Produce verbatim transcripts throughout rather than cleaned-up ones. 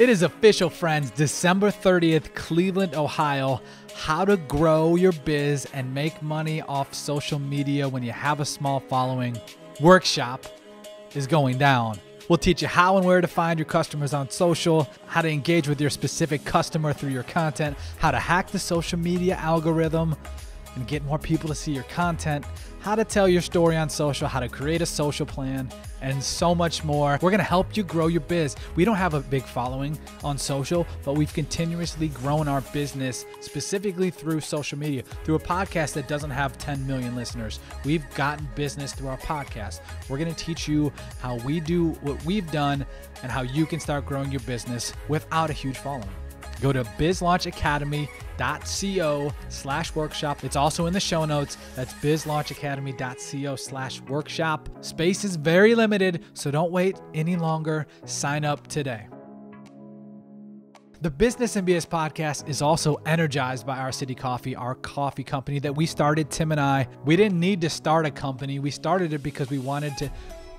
It is official, friends. December thirtieth, Cleveland, Ohio. How to grow your biz and make money off social media when you have a small following workshop is going down. We'll teach you how and where to find your customers on social, how to engage with your specific customer through your content, how to hack the social media algorithm and get more people to see your content, how to tell your story on social, how to create a social plan, and so much more. We're gonna help you grow your biz. We don't have a big following on social, but we've continuously grown our business specifically through social media, through a podcast that doesn't have ten million listeners. We've gotten business through our podcast. We're gonna teach you how we do what we've done and how you can start growing your business without a huge following. Go to bizlaunchacademy.co slash workshop. It's also in the show notes. That's bizlaunchacademy.co slash workshop. Space is very limited, so don't wait any longer. Sign up today. The Business and B S Podcast is also energized by Our City Coffee, our coffee company that we started, Tim and I. We didn't need to start a company. We started it because we wanted to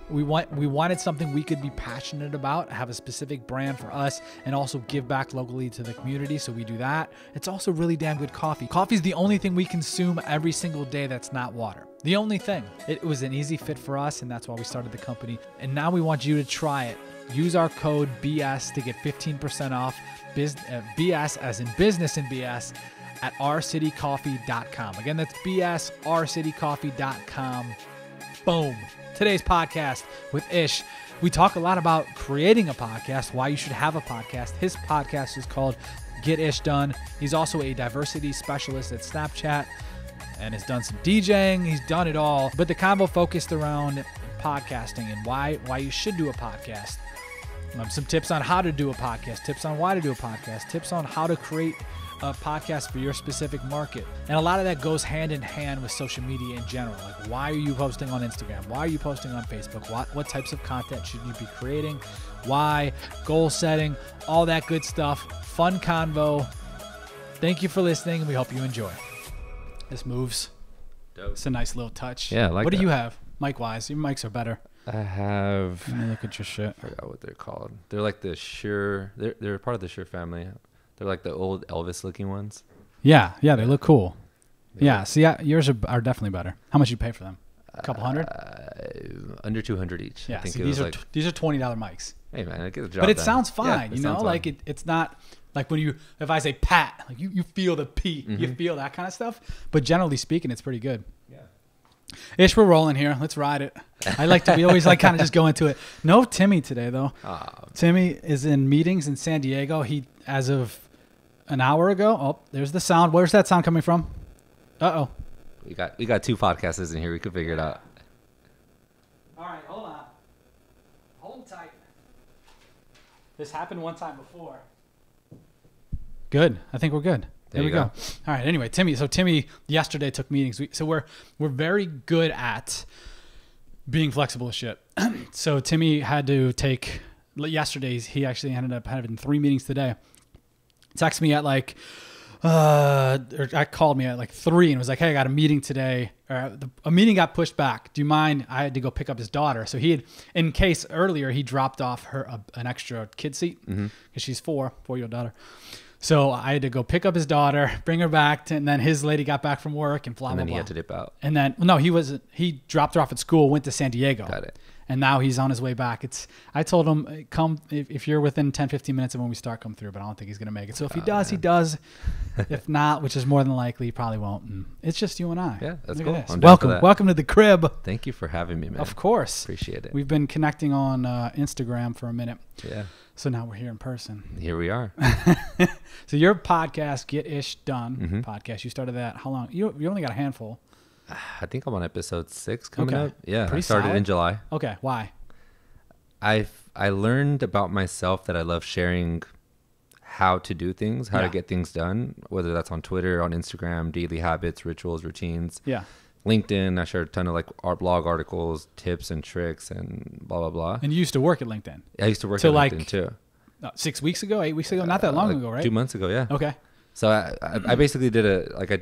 We want we wanted something we could be passionate about, have a specific brand for us, and also give back locally to the community, so we do that. It's also really damn good coffee. Coffee is the only thing we consume every single day that's not water. The only thing. It was an easy fit for us, and that's why we started the company. And now we want you to try it. Use our code B S to get fifteen percent off, biz, uh, B S as in business and B S, at our city coffee dot com. Again, that's B S, our city coffee dot com. Boom. Today's podcast with Ish, we talk a lot about creating a podcast, why you should have a podcast. His podcast is called Get Ish Done. He's also a diversity specialist at Snapchat and has done some DJing. He's done it all. But the combo focused around podcasting and why, why you should do a podcast. Um, some tips on how to do a podcast, tips on why to do a podcast, tips on how to create a podcast for your specific market. And a lot of that goes hand in hand with social media in general. Like, why are you posting on Instagram? Why are you posting on Facebook? What, what types of content should you be creating? Why? Goal setting, all that good stuff. Fun convo. Thank you for listening. We hope you enjoy. This moves. Dope. It's a nice little touch. Yeah, I like What that. do you have? Mic wise, your mics are better. I have. Let me look at your shit. I forgot what they're called. They're like the Shure. They're, they're part of the Shure family. They're like the old Elvis looking ones. Yeah. Yeah. They look cool. They yeah. Look. See, yeah, yours are, are definitely better. How much you pay for them? A couple hundred? Uh, under two hundred each. Yeah. I think see, these, are like, t- these are twenty dollars mics. Hey, man. Get the job but it done. sounds fine. Yeah, you know, like it, it's not like when you, if I say pat, like you, you feel the P, mm-hmm. you feel that kind of stuff. But generally speaking, it's pretty good. Yeah. Ish, we're rolling here. Let's ride it. I like to, we always like kind of just go into it. No Timmy today, though. Oh, Timmy is in meetings in San Diego. He, as of, An hour ago. Oh, there's the sound. Where's that sound coming from? Uh-oh. We got we got two podcasters in here. We could figure it out. All right, hold on. Hold tight. This happened one time before. Good. I think we're good. There, there we go. go. All right, anyway, Timmy. So Timmy yesterday took meetings. We, so we're we're very good at being flexible as shit. So Timmy had to take yesterday's. He actually ended up having three meetings today. Text me at like, uh, or I called me at like three and was like, hey, I got a meeting today. Or a meeting got pushed back. Do you mind? I had to go pick up his daughter. So he had, in case earlier, he dropped off her uh, an extra kid seat because mm-hmm. she's four, four-year-old daughter. So I had to go pick up his daughter, bring her back, to, and then his lady got back from work and blah, blah, blah. And then blah, he had to dip out. And then, no, he wasn't. He dropped her off at school, went to San Diego. Got it. And now he's on his way back. It's I told him, come if, if you're within ten, fifteen minutes of when we start, come through. But I don't think he's going to make it. So if he oh, does, man. he does. If not, which is more than likely, he probably won't. And it's just you and I. Yeah, that's Look cool. I'm welcome. That. Welcome to the crib. Thank you for having me, man. Of course. Appreciate it. We've been connecting on uh, Instagram for a minute. Yeah. So now we're here in person. Here we are. So your podcast, Get Ish Done mm-hmm. podcast, you started that. How long? You, you only got a handful. I think I'm on episode six coming okay. up. Yeah, Pretty I started solid. in July. Okay, why? I I learned about myself that I love sharing how to do things, how yeah. to get things done, whether that's on Twitter, on Instagram, daily habits, rituals, routines. Yeah. LinkedIn, I shared a ton of like our blog articles, tips and tricks and blah, blah, blah. And you used to work at LinkedIn. I used to work so at like, LinkedIn too. Uh, six weeks ago, eight weeks ago, not that long uh, like ago, right? Two months ago, yeah. Okay. So I, I basically did a, like I,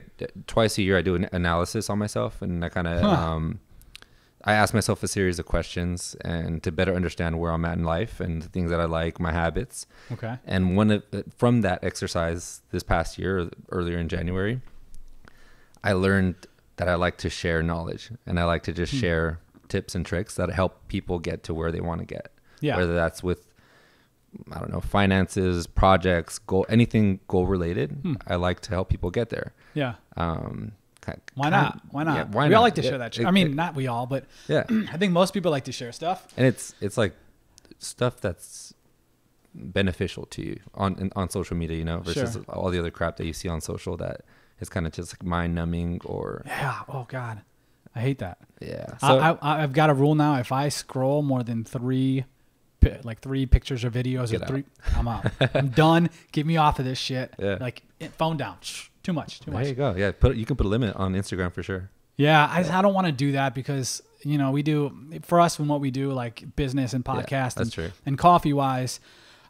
twice a year I do an analysis on myself and I kind of, huh. um, I ask myself a series of questions and to better understand where I'm at in life and the things that I like, my habits. Okay. And one of, from that exercise this past year, earlier in January, I learned that I like to share knowledge and I like to just hmm. share tips and tricks that help people get to where they want to get. Yeah. Whether that's with, I don't know, finances, projects, goal, anything goal related. Hmm. I like to help people get there. Yeah. Um, Why not? Why not? Yeah, why we not? all like to yeah, share that. It, I mean, it, not we all, but yeah. I think most people like to share stuff. And it's it's like stuff that's beneficial to you on on social media, you know, versus sure. all the other crap that you see on social that is kind of just like mind numbing or yeah. Oh God, I hate that. Yeah. So, I, I, I've got a rule now. If I scroll more than three, like three pictures or videos or three, out. I'm out. I'm done. Get me off of this shit. Yeah. Like phone down. Too much, too much. There you go. Yeah, put you can put a limit on Instagram for sure. Yeah, I, I don't want to do that because, you know, we do, for us and what we do, like business and podcast yeah, that's and, true. and coffee-wise,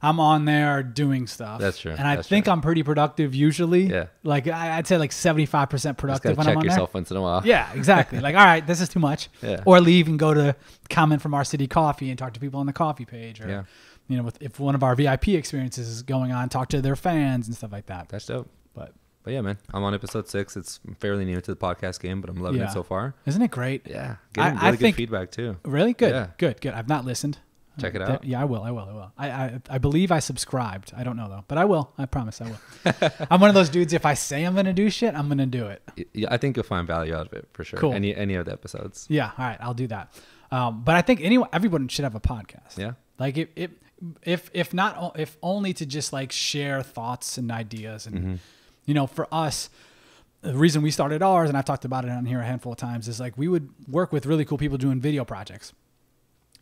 I'm on there doing stuff. That's true. And I that's think true. I'm pretty productive usually. Yeah. Like, I, I'd say like seventy-five percent productive when I'm on there. Just gotta check yourself once in a while. Yeah, exactly. Like, all right, this is too much. Yeah. Or leave and go to comment from Our City Coffee and talk to people on the coffee page. Or, yeah. you know, with, if one of our V I P experiences is going on, talk to their fans and stuff like that. That's dope. But... But yeah, man, I'm on episode six. It's fairly new to the podcast game, but I'm loving yeah. it so far. Isn't it great? Yeah. Getting I, really I good think, feedback too. Really good. Yeah. Good. Good. I've not listened. Check it out. Yeah, I will. I will. I will. I, I, I believe I subscribed. I don't know though, but I will. I promise I will. I'm one of those dudes. If I say I'm going to do shit, I'm going to do it. Yeah, I think you'll find value out of it for sure. Cool. Any, any of the episodes. Yeah. All right. I'll do that. Um, but I think anyone, everyone should have a podcast. Yeah. Like it, it, if, if not, if only to just like share thoughts and ideas and, mm-hmm. you know, for us, the reason we started ours, and I've talked about it on here a handful of times, is like we would work with really cool people doing video projects.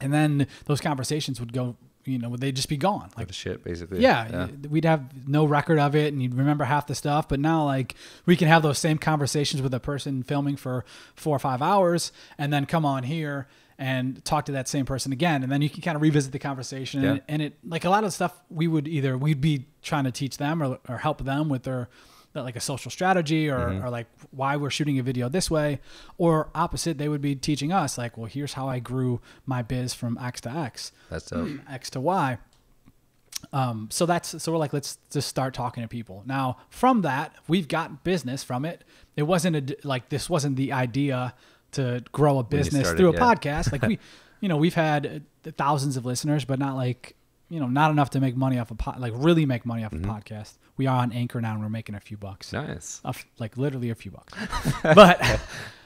And then those conversations would go, you know, they'd just be gone. Like, like shit, basically. Yeah, yeah. We'd have no record of it, and you'd remember half the stuff. But now, like, we can have those same conversations with a person filming for four or five hours and then come on here and talk to that same person again. And then you can kind of revisit the conversation. Yeah. And, and it, like, a lot of stuff we would either, we'd be trying to teach them or, or help them with their, like a social strategy or, mm-hmm. or like why we're shooting a video this way, or opposite, they would be teaching us like, well, here's how I grew my biz from X to X, that's dope. X to Y. Um, so that's, so we're like, let's just start talking to people. Now from that, we've got business from it. It wasn't a, like, this wasn't the idea to grow a business started, through a yeah. podcast. Like we, you know, we've had thousands of listeners, but not like, you know, not enough to make money off a pod, like really make money off mm-hmm. a podcast. We are on Anchor now and we're making a few bucks. Nice. Of, like literally a few bucks. But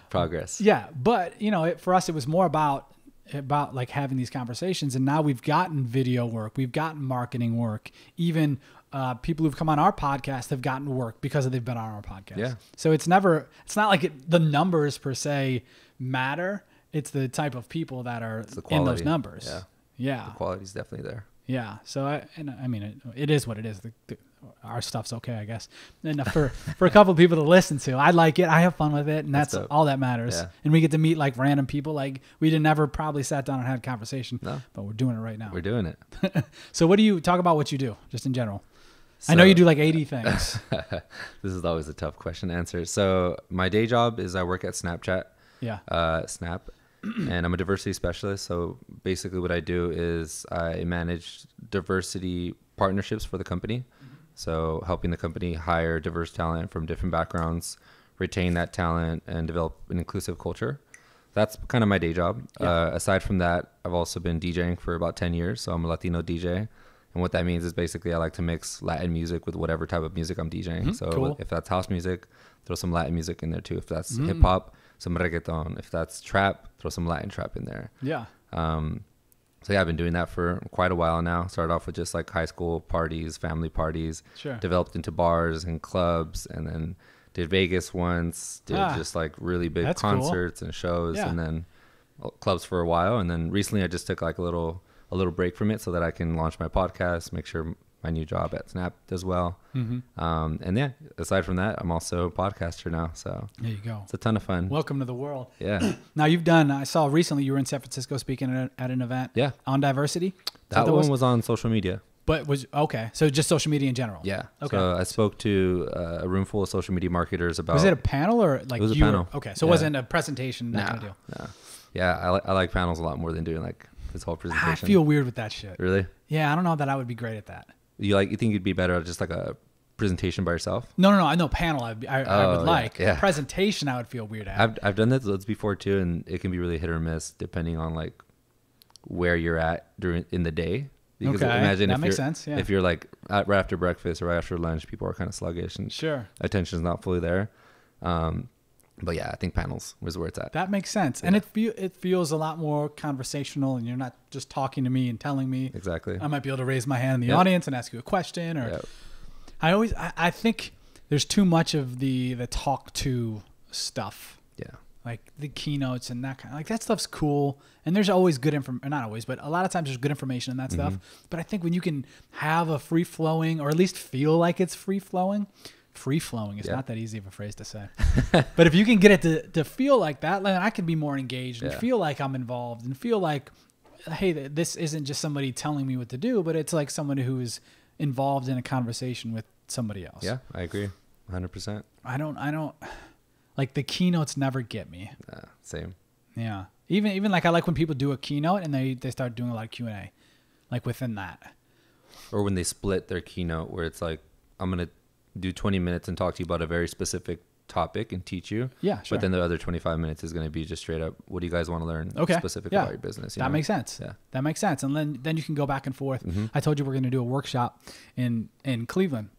progress. Yeah. But, you know, it, for us, it was more about, about like having these conversations. And now we've gotten video work. We've gotten marketing work. Even uh, people who've come on our podcast have gotten work because they've been on our podcast. Yeah. So it's never, it's not like it, the numbers per se matter. It's the type of people that are in those numbers. Yeah. Yeah. The quality is definitely there. Yeah. So I, and I mean, it, it is what it is. The, the, our stuff's okay, I guess. And for, for a couple of people to listen to, I like it. I have fun with it. And that's, that's all that matters. Yeah. And we get to meet like random people. Like we didn't ever probably sat down and had a conversation, no. but we're doing it right now. We're doing it. So what do you talk about what you do just in general? So, I know you do like eighty things. This is always a tough question to answer. So my day job is I work at Snapchat. Yeah. Uh, Snap. And I'm a diversity specialist. So basically what I do is I manage diversity partnerships for the company. So helping the company hire diverse talent from different backgrounds, retain that talent and develop an inclusive culture. That's kind of my day job. Yeah. Uh, aside from that, I've also been DJing for about ten years. So I'm a Latino D J. And what that means is basically I like to mix Latin music with whatever type of music I'm DJing. Mm-hmm. So cool. If that's house music, throw some Latin music in there too. If that's mm. hip hop, some reggaeton. If that's trap, throw some Latin trap in there. Yeah. Um, so yeah, I've been doing that for quite a while now. Started off with just like high school parties, family parties, sure. developed into bars and clubs, and then did Vegas once, did ah, just like really big that's concerts cool. and shows yeah. and then clubs for a while. And then recently I just took like a little, a little break from it so that I can launch my podcast, make sure my new job at Snap does well. Mm-hmm. Um, and yeah, aside from that, I'm also a podcaster now. So there you go. It's a ton of fun. Welcome to the world. Yeah. Now you've done, I saw recently you were in San Francisco speaking at, at an event yeah. on diversity. Is that, that one was? was on social media. But was, okay. So just social media in general. Yeah. Okay. So I spoke to uh, a room full of social media marketers about. Was it a panel or like? It was a panel. Were, okay. So yeah. it wasn't a presentation. No, no. Yeah, I, li- I like panels a lot more than doing like this whole presentation. I feel weird with that shit. Really? Yeah, I don't know that I would be great at that. You like? You think you'd be better at just like a presentation by yourself? No, no, no. I know panel I'd be, I, oh, I would yeah, like. Yeah. Presentation I would feel weird at. I've I've done that before too, and it can be really hit or miss depending on like where you're at during in the day. Because okay, imagine that if makes you're, sense. Yeah. If you're like at, right after breakfast or right after lunch, people are kind of sluggish and sure, attention's not fully there. Um, but yeah, I think panels was where it's at. That makes sense, yeah. And it feel, it feels a lot more conversational, and you're not just talking to me and telling me. Exactly. I might be able to raise my hand in the yep. audience and ask you a question, or yep. I always I, I think there's too much of the the talk to stuff. Yeah. Like the keynotes and that kind of, like that stuff's cool. And there's always good information, not always, but a lot of times there's good information in that mm-hmm. stuff. But I think when you can have a free flowing, or at least feel like it's free flowing, free flowing is yeah. not that easy of a phrase to say. But if you can get it to, to feel like that, then I can be more engaged and yeah. feel like I'm involved and feel like, hey, this isn't just somebody telling me what to do, but it's like someone who is involved in a conversation with somebody else. Yeah, I agree. one hundred percent. I don't, I don't. Like the keynotes never get me. Uh, same. Yeah. Even even like I like when people do a keynote and they, they start doing a lot of Q and A, like within that. Or when they split their keynote where it's like, I'm going to do twenty minutes and talk to you about a very specific topic and teach you. Yeah, sure. But then the other twenty-five minutes is going to be just straight up, what do you guys want to learn okay. specifically yeah. about your business? You that know? Makes sense. Yeah. That makes sense. And then, then you can go back and forth. Mm-hmm. I told you we're going to do a workshop in, in Cleveland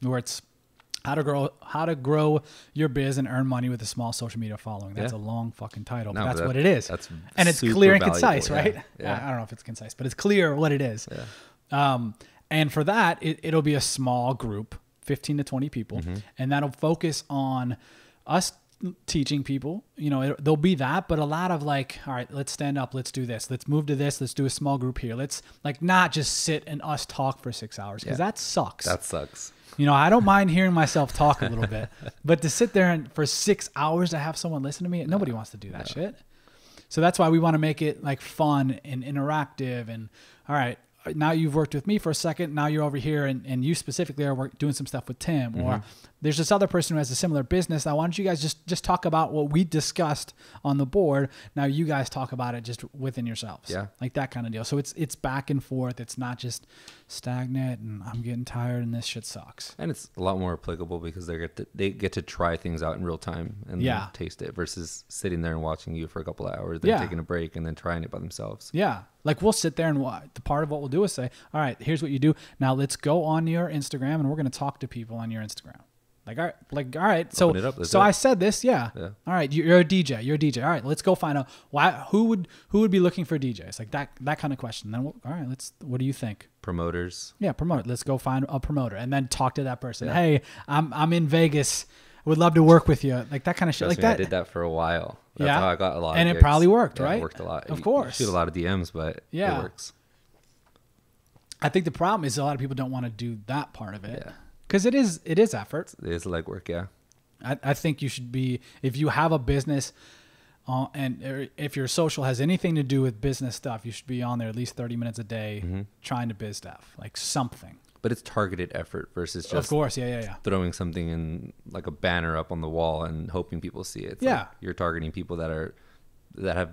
where it's, How to grow, how to grow your biz and earn money with a small social media following. That's yeah. a long fucking title, but no, that's that, what it is. That's and it's clear and concise, yeah. right? Yeah. I, I don't know if it's concise, but it's clear what it is. Yeah. Um, and for that, it, it'll be a small group, fifteen to twenty people, mm-hmm. and that'll focus on us teaching people. You know, it, there'll be that, but a lot of like, all right, let's stand up, let's do this, let's move to this, let's do a small group here. Let's like not just sit and us talk for six hours because yeah. that sucks. That sucks. You know, I don't mind hearing myself talk a little bit, but to sit there and for six hours to have someone listen to me, nobody wants to do that no. shit. So that's why we want to make it like fun and interactive and all right, now you've worked with me for a second. Now you're over here and, and you specifically are work, doing some stuff with Tim mm-hmm. or there's this other person who has a similar business. Now, why don't you guys just, just talk about what we discussed on the board. Now you guys talk about it just within yourselves. Yeah. Like that kind of deal. So it's, it's back and forth. It's not just stagnant and I'm getting tired and this shit sucks. And it's a lot more applicable because they get to, they get to try things out in real time and yeah. taste it versus sitting there and watching you for a couple of hours, then yeah. taking a break and then trying it by themselves. Yeah. Like we'll sit there and watch. The part of what we'll do is say, all right, here's what you do. Now let's go on your Instagram and we're going to talk to people on your Instagram. Like, all right, like, all right. So, up, so I said this, yeah. yeah. All right. You're a D J. You're a D J. All right. Let's go find out why, who would, who would be looking for D Js? Like that, that kind of question. Then we'll, all right, let's, what do you think? Promoters. Yeah. Promote. Let's go find a promoter and then talk to that person. Yeah. Hey, I'm, I'm in Vegas. Would love to work with you. Like that kind of shit. Trust like me, that. I did that for a while. That's yeah. how I got a lot. And of it gigs. Probably worked, yeah, right? It worked a lot. Of you, course. You shoot a lot of D Ms, but yeah. it works. I think the problem is a lot of people don't want to do that part of it. Yeah. Because it is, it is effort. It is legwork, yeah. I, I think you should be, if you have a business uh, and or if your social has anything to do with business stuff, you should be on there at least thirty minutes a day mm-hmm. trying to biz stuff, like something. But it's targeted effort versus just of course, yeah, yeah, yeah. throwing something in like a banner up on the wall and hoping people see it. It's yeah. like you're targeting people that are, that have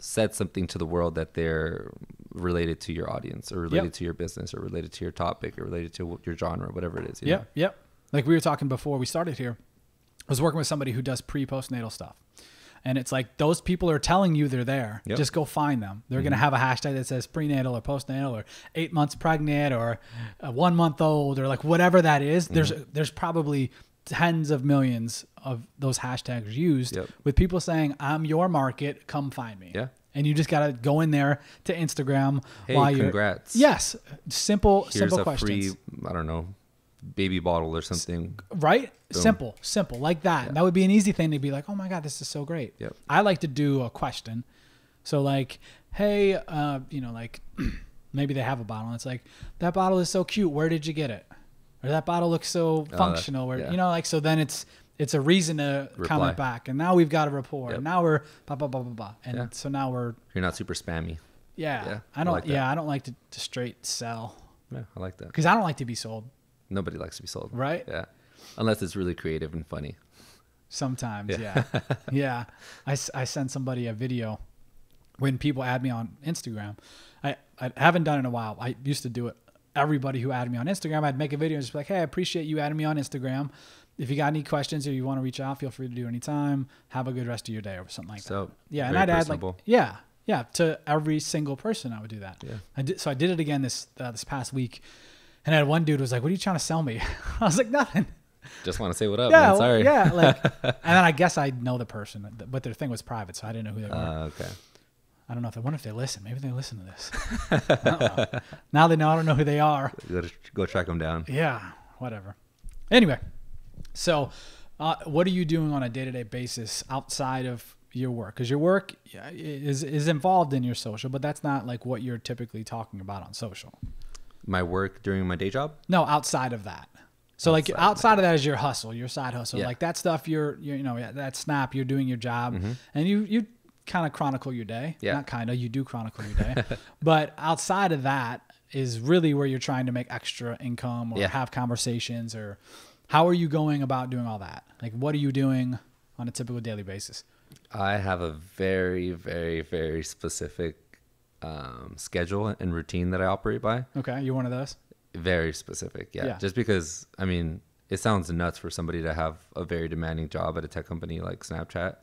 said something to the world that they're related to your audience or related yep. to your business or related to your topic or related to your genre, whatever it is. You yep. know? Yep. Like we were talking before we started here, I was working with somebody who does pre postnatal stuff. And it's like, those people are telling you they're there, yep. just go find them. They're mm-hmm. going to have a hashtag that says prenatal or postnatal or eight months pregnant or uh, one month old or like whatever that is. Mm-hmm. There's, there's probably tens of millions of those hashtags used yep. with people saying, I'm your market, come find me. Yeah. And you just got to go in there to Instagram. Hey, while congrats. You're, yes. Simple, Here's simple a questions. Free, I don't know, baby bottle or something. Right? Boom. Simple, simple like that. Yeah. That would be an easy thing to be like, oh my God, this is so great. Yep. I like to do a question. So like, hey, uh, you know, like maybe they have a bottle and it's like, that bottle is so cute. Where did you get it? Or that bottle looks so functional uh, or, yeah. you know, like, so then it's, it's a reason to Reply. comment back. And now we've got a rapport. Yep. And now we're blah, blah, blah, blah, blah. And yeah. so now we're... You're not super spammy. Yeah. yeah I don't I like Yeah, I don't like to, to straight sell. Yeah, I like that. Because I don't like to be sold. Nobody likes to be sold. Right? Yeah. Unless it's really creative and funny. Sometimes, yeah. Yeah. yeah. I, I send somebody a video when people add me on Instagram. I, I haven't done it in a while. I used to do it. Everybody who added me on Instagram, I'd make a video and just be like, hey, I appreciate you adding me on Instagram. If you got any questions or you want to reach out, feel free to do anytime. Have a good rest of your day or something like so, that. Yeah. And I'd personable. add like, yeah, yeah. To every single person I would do that. Yeah. I did, so I did it again this, uh, this past week. And I had one dude who was like, what are you trying to sell me? I was like, nothing. Just want to say what up. Yeah, man. Sorry. Well, yeah. Like, and then I guess I know the person, but their thing was private. So I didn't know who they were. Uh, okay. I don't know if they wonder if they listen. Maybe they listen to this. I don't know. Now they know. I don't know who they are. Go, go track them down. Yeah. Whatever. Anyway. So uh, what are you doing on a day-to-day basis outside of your work? Because your work is is involved in your social, but that's not like what you're typically talking about on social. My work during my day job? No, outside of that. So outside like outside of that. of that is your hustle, your side hustle. Yeah. Like that stuff you're, you're, you know, that snap, you're doing your job. Mm-hmm. And you you kind of chronicle your day. Yeah. Not kind of, you do chronicle your day. But outside of that is really where you're trying to make extra income or yeah. have conversations or... How are you going about doing all that? Like, what are you doing on a typical daily basis? I have a very, very, very specific um, schedule and routine that I operate by. Okay. You're one of those? Very specific. Yeah. yeah. Just because, I mean, it sounds nuts for somebody to have a very demanding job at a tech company like Snapchat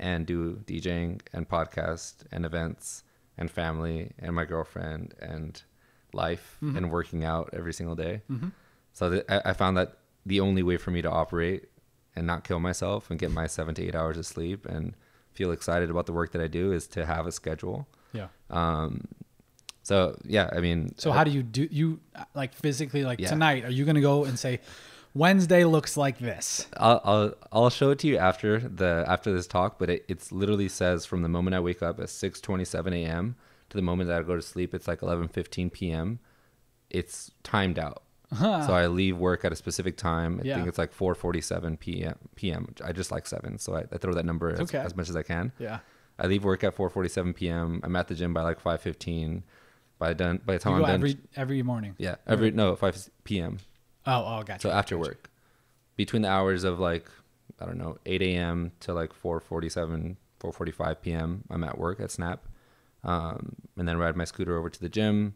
and do DJing and podcast and events and family and my girlfriend and life mm-hmm. and working out every single day. Mm-hmm. So th- I, I found that the only way for me to operate and not kill myself and get my seven to eight hours of sleep and feel excited about the work that I do is to have a schedule. Yeah. Um, so yeah, I mean, so how I, do you do you like physically, like yeah. tonight, are you going to go and say Wednesday looks like this? I'll, I'll, I'll show it to you after the, after this talk, but it, it's literally says from the moment I wake up at six twenty-seven a.m. to the moment that I go to sleep, it's like eleven fifteen p.m. It's timed out. Huh. So I leave work at a specific time. I yeah. think it's like four forty-seven p.m. I just like seven. So I, I throw that number as, okay. as much as I can. Yeah. I leave work at four forty-seven p.m. I'm at the gym by like five fifteen. By, done, by the time you I'm go done. Every, every morning? Yeah. Every, every No, five p.m. Oh, oh, gotcha. So after gotcha. work. Between the hours of like, I don't know, eight a.m. to like four forty-seven, four forty-five p.m. I'm at work at Snap. Um, and then ride my scooter over to the gym.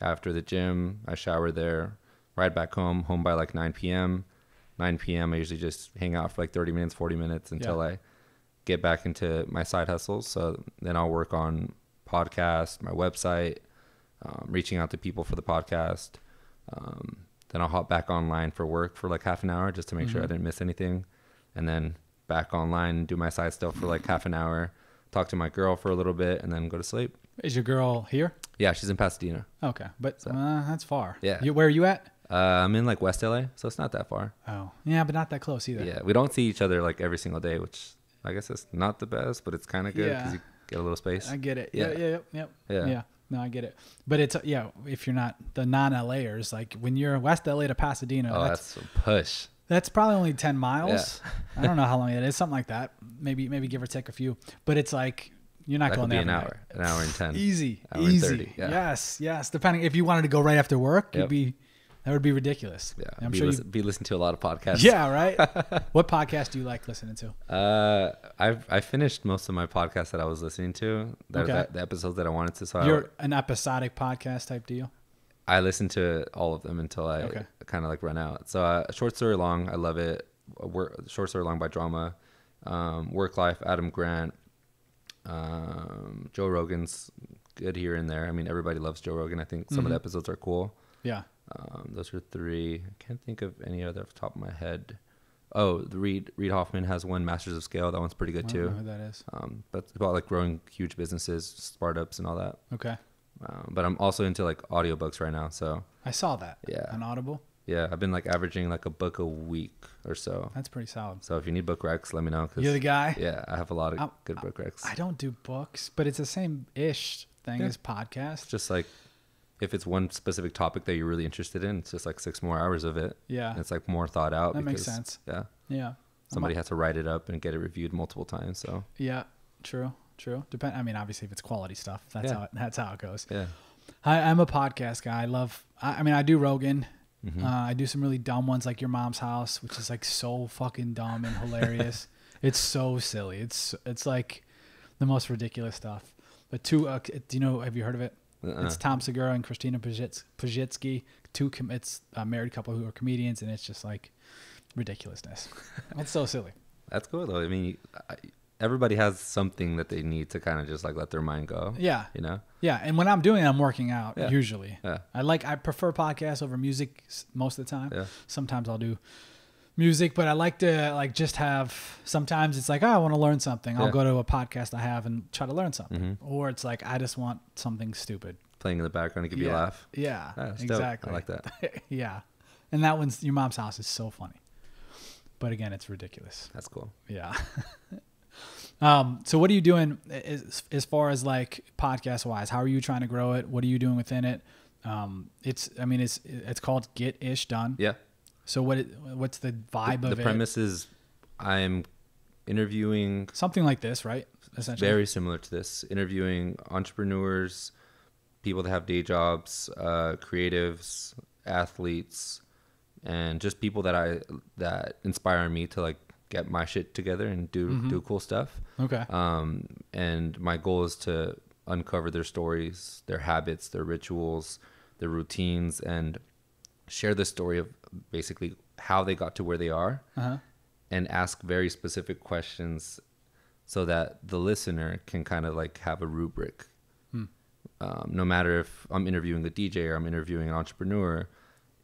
After the gym, I shower there. Ride back home, home by like nine p.m. nine p.m. I usually just hang out for like thirty minutes, forty minutes until yeah. I get back into my side hustles. So then I'll work on podcast, my website, um, reaching out to people for the podcast. Um, then I'll hop back online for work for like half an hour just to make mm-hmm. sure I didn't miss anything. And then back online, do my side stuff for like half an hour, talk to my girl for a little bit, and then go to sleep. Is your girl here? Yeah, she's in Pasadena. Okay, but so, uh, that's far. Yeah. You, where are you at? Uh, I'm in like West L A, so it's not that far. Oh, yeah, but not that close either. Yeah, we don't see each other like every single day, which I guess is not the best, but it's kind of good because yeah. you get a little space. I get it. Yeah. Yeah, yeah, yeah, yeah, yeah. No, I get it. But it's yeah, if you're not the non-L A ers, like when you're West L A to Pasadena, oh, that's, that's a push. That's probably only ten miles. Yeah. I don't know how long it is, something like that. Maybe maybe give or take a few. But it's like. You're not that going there. An hour, an hour and ten. Easy, hour easy. And thirty, yeah. Yes, yes. Depending if you wanted to go right after work, yep. you'd be that would be ridiculous. Yeah, I'm be sure listen, you'd be listening to a lot of podcasts. Yeah, right. What podcast do you like listening to? Uh, I've I finished most of my podcasts that I was listening to. That, okay. that the episodes that I wanted to. So you're I, an episodic podcast type deal. I listen to all of them until I okay. kind of like run out. So uh, Short Story Long, I love it. Work, Short Story Long by Drama, um, Work Life, Adam Grant. um Joe Rogan's good here and there. I mean, everybody loves Joe Rogan. I think some mm-hmm. of the episodes are cool. Yeah. Um those are three. I can't think of any other off the top of my head. Oh, the Reed Reed Hoffman has one, Masters of Scale. That one's pretty good too. I don't know who that is. Um that's about like growing huge businesses, startups and all that. Okay. Um, but I'm also into like audiobooks right now, so I saw that. Yeah. On Audible. Yeah, I've been like averaging like a book a week or so. That's pretty solid. So if you need book recs, let me know. Cause you're the guy? Yeah, I have a lot of I'm, good book recs. I don't do books, but it's the same-ish thing yeah. as podcasts. Just like if it's one specific topic that you're really interested in, it's just like six more hours of it. Yeah. And it's like more thought out. That because, makes sense. Yeah. Yeah. Somebody a, has to write it up and get it reviewed multiple times. So yeah, true, true. Depend. I mean, obviously if it's quality stuff, that's, yeah. how, it, that's how it goes. Yeah. I, I'm a podcast guy. I love, I, I mean, I do Rogan. Mm-hmm. Uh, I do some really dumb ones like Your Mom's House, which is like so fucking dumb and hilarious. It's so silly. It's it's like the most ridiculous stuff. But two, uh, do you know? Have you heard of it? Uh-uh. It's Tom Segura and Christina Pujitsky. Two, com- it's a married couple who are comedians, and it's just like ridiculousness. It's so silly. That's cool though. I mean, I, everybody has something that they need to kind of just like let their mind go. Yeah. You know. Yeah, and when I'm doing it, I'm working out yeah. usually. Yeah. I like I prefer podcasts over music most of the time. Yeah. Sometimes I'll do music, but I like to like just have, sometimes it's like, oh, I want to learn something. I'll yeah. go to a podcast I have and try to learn something. Mm-hmm. Or it's like, I just want something stupid. Playing in the background to give yeah. you a laugh. Yeah, yeah exactly. Dope. I like that. Yeah. And that one's, Your Mom's House is so funny. But again, it's ridiculous. That's cool. Yeah. um. So what are you doing as, as far as like podcast wise? How are you trying to grow it? What are you doing within it? Um. It's, I mean, it's, it's called Get Ish Done. Yeah. So what? What's the vibe the, of the it? The premise is I'm interviewing... Something like this, right? Essentially. Very similar to this. Interviewing entrepreneurs, people that have day jobs, uh, creatives, athletes, and just people that I that inspire me to like get my shit together and do, mm-hmm. do cool stuff. Okay. Um, and my goal is to uncover their stories, their habits, their rituals, their routines, and share the story of basically how they got to where they are, uh-huh. and ask very specific questions so that the listener can kind of like have a rubric. Hmm. Um, no matter if I'm interviewing a D J or I'm interviewing an entrepreneur,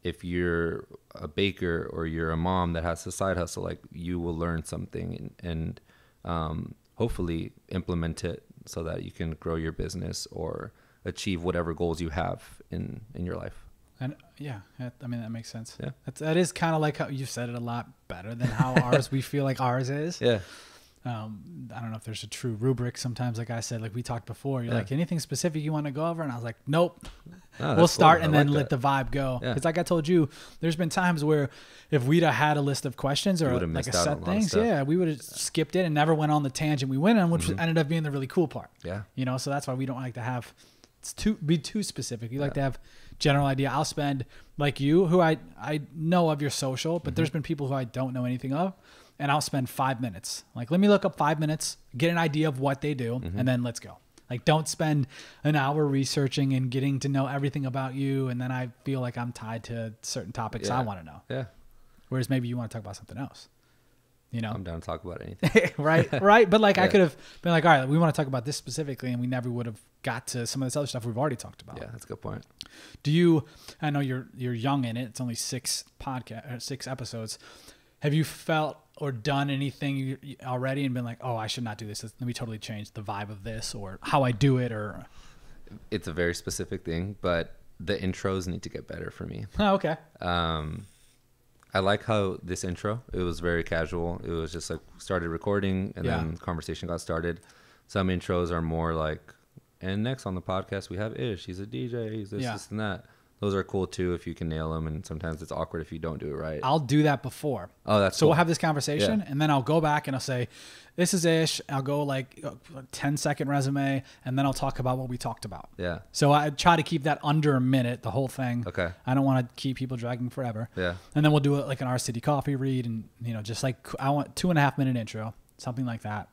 if you're a baker or you're a mom that has a side hustle, like you will learn something and, and um, hopefully implement it so that you can grow your business or achieve whatever goals you have in, in your life. And yeah, I mean, that makes sense. Yeah. That's, that is kind of like how you've said it a lot better than how ours, we feel like ours is. Yeah. Um, I don't know if there's a true rubric. Sometimes, like I said, like we talked before, you're yeah. like, anything specific you want to go over? And I was like, nope, no, we'll start cool. and I then like let that. the vibe go. Because yeah. like I told you, there's been times where if we'd have had a list of questions or like a set things, yeah, we would have yeah. skipped it and never went on the tangent we went on, which mm-hmm. ended up being the really cool part. Yeah. You know, so that's why we don't like to have, it's too, be too specific. We yeah. like to have general idea. I'll spend, like you, who I, I know of your social, but mm-hmm. there's been people who I don't know anything of, and I'll spend five minutes. Like, let me look up five minutes, get an idea of what they do, mm-hmm. and then let's go. Like, don't spend an hour researching and getting to know everything about you, and then I feel like I'm tied to certain topics yeah. I want to know. Yeah. Whereas maybe you want to talk about something else. You know, I'm down to talk about anything. Right, right. But like, yeah. I could have been like, all right, we want to talk about this specifically, and we never would have got to some of this other stuff we've already talked about. Yeah, that's a good point. Do you? I know you're you're young in it. It's only six podcast, or six episodes. Have you felt or done anything already and been like, oh, I should not do this? Let me totally change the vibe of this or how I do it. Or it's a very specific thing, but the intros need to get better for me. Oh, okay. Um. I like how this intro, it was very casual. It was just like started recording and yeah. then the conversation got started. Some intros are more like, and next on the podcast, we have Ish. He's a D J. He's this, yeah. this, and that. Those are cool too if you can nail them. And sometimes it's awkward if you don't do it right. I'll do that before. Oh, that's so cool. We'll have this conversation yeah. and then I'll go back and I'll say, this is Ish. I'll go like a ten second resume and then I'll talk about what we talked about. Yeah. So I try to keep that under a minute, the whole thing. Okay. I don't want to keep people dragging forever. Yeah. And then we'll do it like an Our City Coffee read and, you know, just like I want two and a half minute intro, something like that,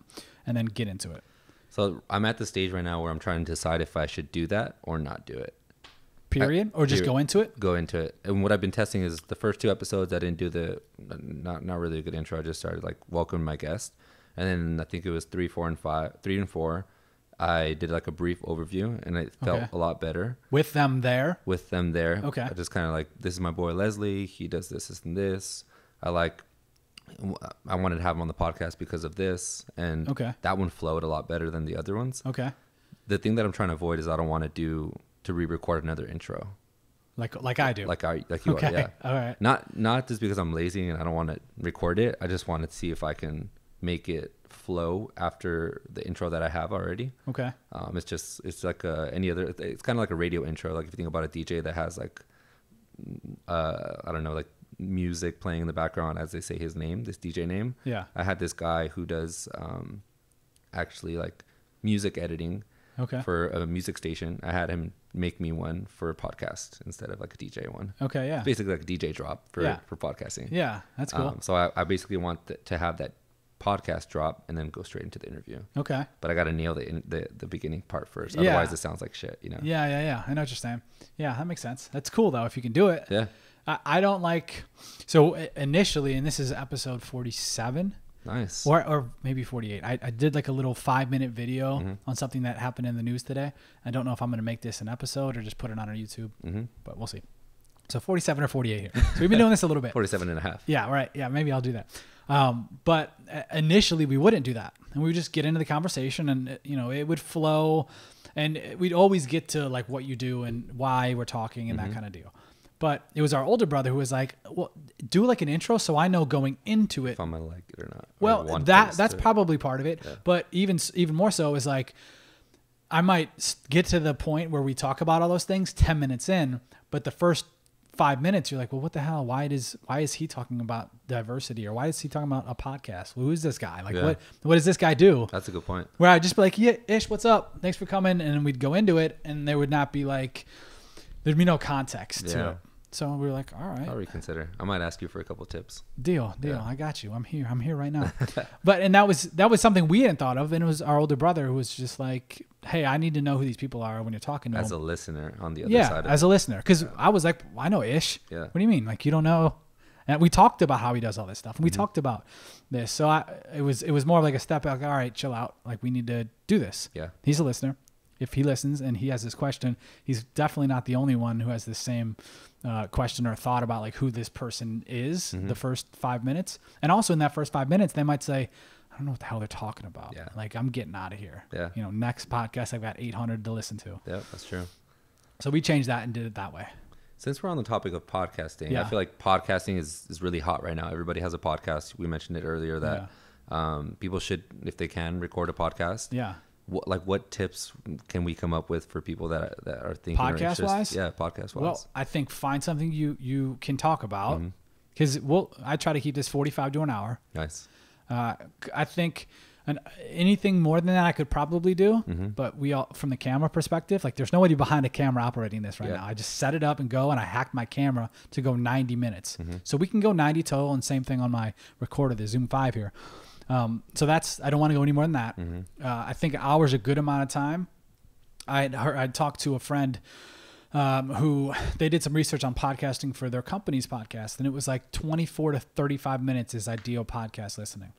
and then get into it. So I'm at the stage right now where I'm trying to decide if I should do that or not do it. Period I, or just period. go into it go into it and what I've been testing is the first two episodes I didn't do the not not really a good intro. I just started like welcome my guest, and then I think it was three four and five three and four I did like a brief overview, and it felt okay. a lot better with them there with them there okay. I just kind of like, this is my boy Leslie, he does this, this and this. I like I wanted to have him on the podcast because of this, and okay. that one flowed a lot better than the other ones. Okay. The thing that I'm trying to avoid is I don't want to do to re-record another intro, like like I do, like I like you okay. are. Yeah, all right. Not not just because I'm lazy and I don't want to record it. I just want to see if I can make it flow after the intro that I have already. Okay. Um, it's just it's like a, any other. It's kind of like a radio intro. Like if you think about a D J that has like, uh, I don't know, like music playing in the background as they say his name, this D J name. Yeah. I had this guy who does um, actually like music editing. Okay. For a music station, I had him make me one for a podcast instead of like a D J one. Okay, yeah. It's basically like a D J drop for, yeah. for podcasting. Yeah, that's cool. Um, so I, I basically want th- to have that podcast drop and then go straight into the interview. Okay. But I got to nail the, the the beginning part first. Yeah. Otherwise it sounds like shit, you know? Yeah, yeah, yeah. I know what you're saying. Yeah, that makes sense. That's cool though, if you can do it. Yeah. I, I don't like, so initially, and this is episode forty-seven. Nice. Or or maybe forty-eight. I, I did like a little five minute video mm-hmm. on something that happened in the news today. I don't know if I'm going to make this an episode or just put it on our YouTube, mm-hmm. but we'll see. So forty-seven or forty-eight here. So we've been doing this a little bit. forty-seven and a half. Yeah. Right. Yeah. Maybe I'll do that. Um, but initially we wouldn't do that, and we would just get into the conversation, and, you know, it would flow, and we'd always get to like what you do and why we're talking and mm-hmm. that kind of deal. But it was our older brother who was like, well, do like an intro so I know going into it if I'm going to like it or not. Well, or that that's to... probably part of it. Yeah. But even even more so is like, I might get to the point where we talk about all those things ten minutes in, but the first five minutes, you're like, well, what the hell? Why does why is he talking about diversity, or why is he talking about a podcast? Well, who is this guy? Like, yeah. what what does this guy do? That's a good point. Where I'd just be like, yeah, Ish, what's up? Thanks for coming. And then we'd go into it, and there would not be like, there'd be no context yeah. to it. So we were like, all right. I'll reconsider. I might ask you for a couple of tips. Deal, deal. Yeah. I got you. I'm here. I'm here right now. But, and that was, that was something we hadn't thought of. And it was our older brother who was just like, hey, I need to know who these people are when you're talking to them. As a listener on the other yeah, side. Yeah, as a listener. Because yeah. I was like, well, I know Ish. Yeah. What do you mean? Like, you don't know. And we talked about how he does all this stuff. And we mm-hmm. talked about this. So I, it was, it was more like a step back. Like, all right, chill out. Like, we need to do this. Yeah. He's a listener. If he listens and he has this question, he's definitely not the only one who has the same uh, question or thought about like who this person is mm-hmm. the first five minutes. And also in that first five minutes, they might say, I don't know what the hell they're talking about. Yeah. Like, I'm getting out of here. Yeah. You know, next podcast, I've got eight hundred to listen to. Yeah, that's true. So we changed that and did it that way. Since we're on the topic of podcasting, yeah. I feel like podcasting is, is really hot right now. Everybody has a podcast. We mentioned it earlier that yeah. um, people should, if they can, record a podcast. Yeah. What, like what tips can we come up with for people that are, that are thinking podcast wise? Yeah. Podcast wise. Well, I think find something you, you can talk about, because mm-hmm. we'll, I try to keep this forty-five to an hour. Nice. Uh, I think an, anything more than that I could probably do, mm-hmm. but we all, from the camera perspective, like there's nobody behind a camera operating this right yeah. now. I just set it up and go, and I hacked my camera to go ninety minutes. Mm-hmm. So we can go ninety total, and same thing on my recorder, the Zoom five here. Um, so that's, I don't want to go any more than that. Mm-hmm. Uh, I think an hour is a good amount of time. I I talked to a friend, um, who they did some research on podcasting for their company's podcast. And it was like twenty-four to thirty-five minutes is ideal podcast listening.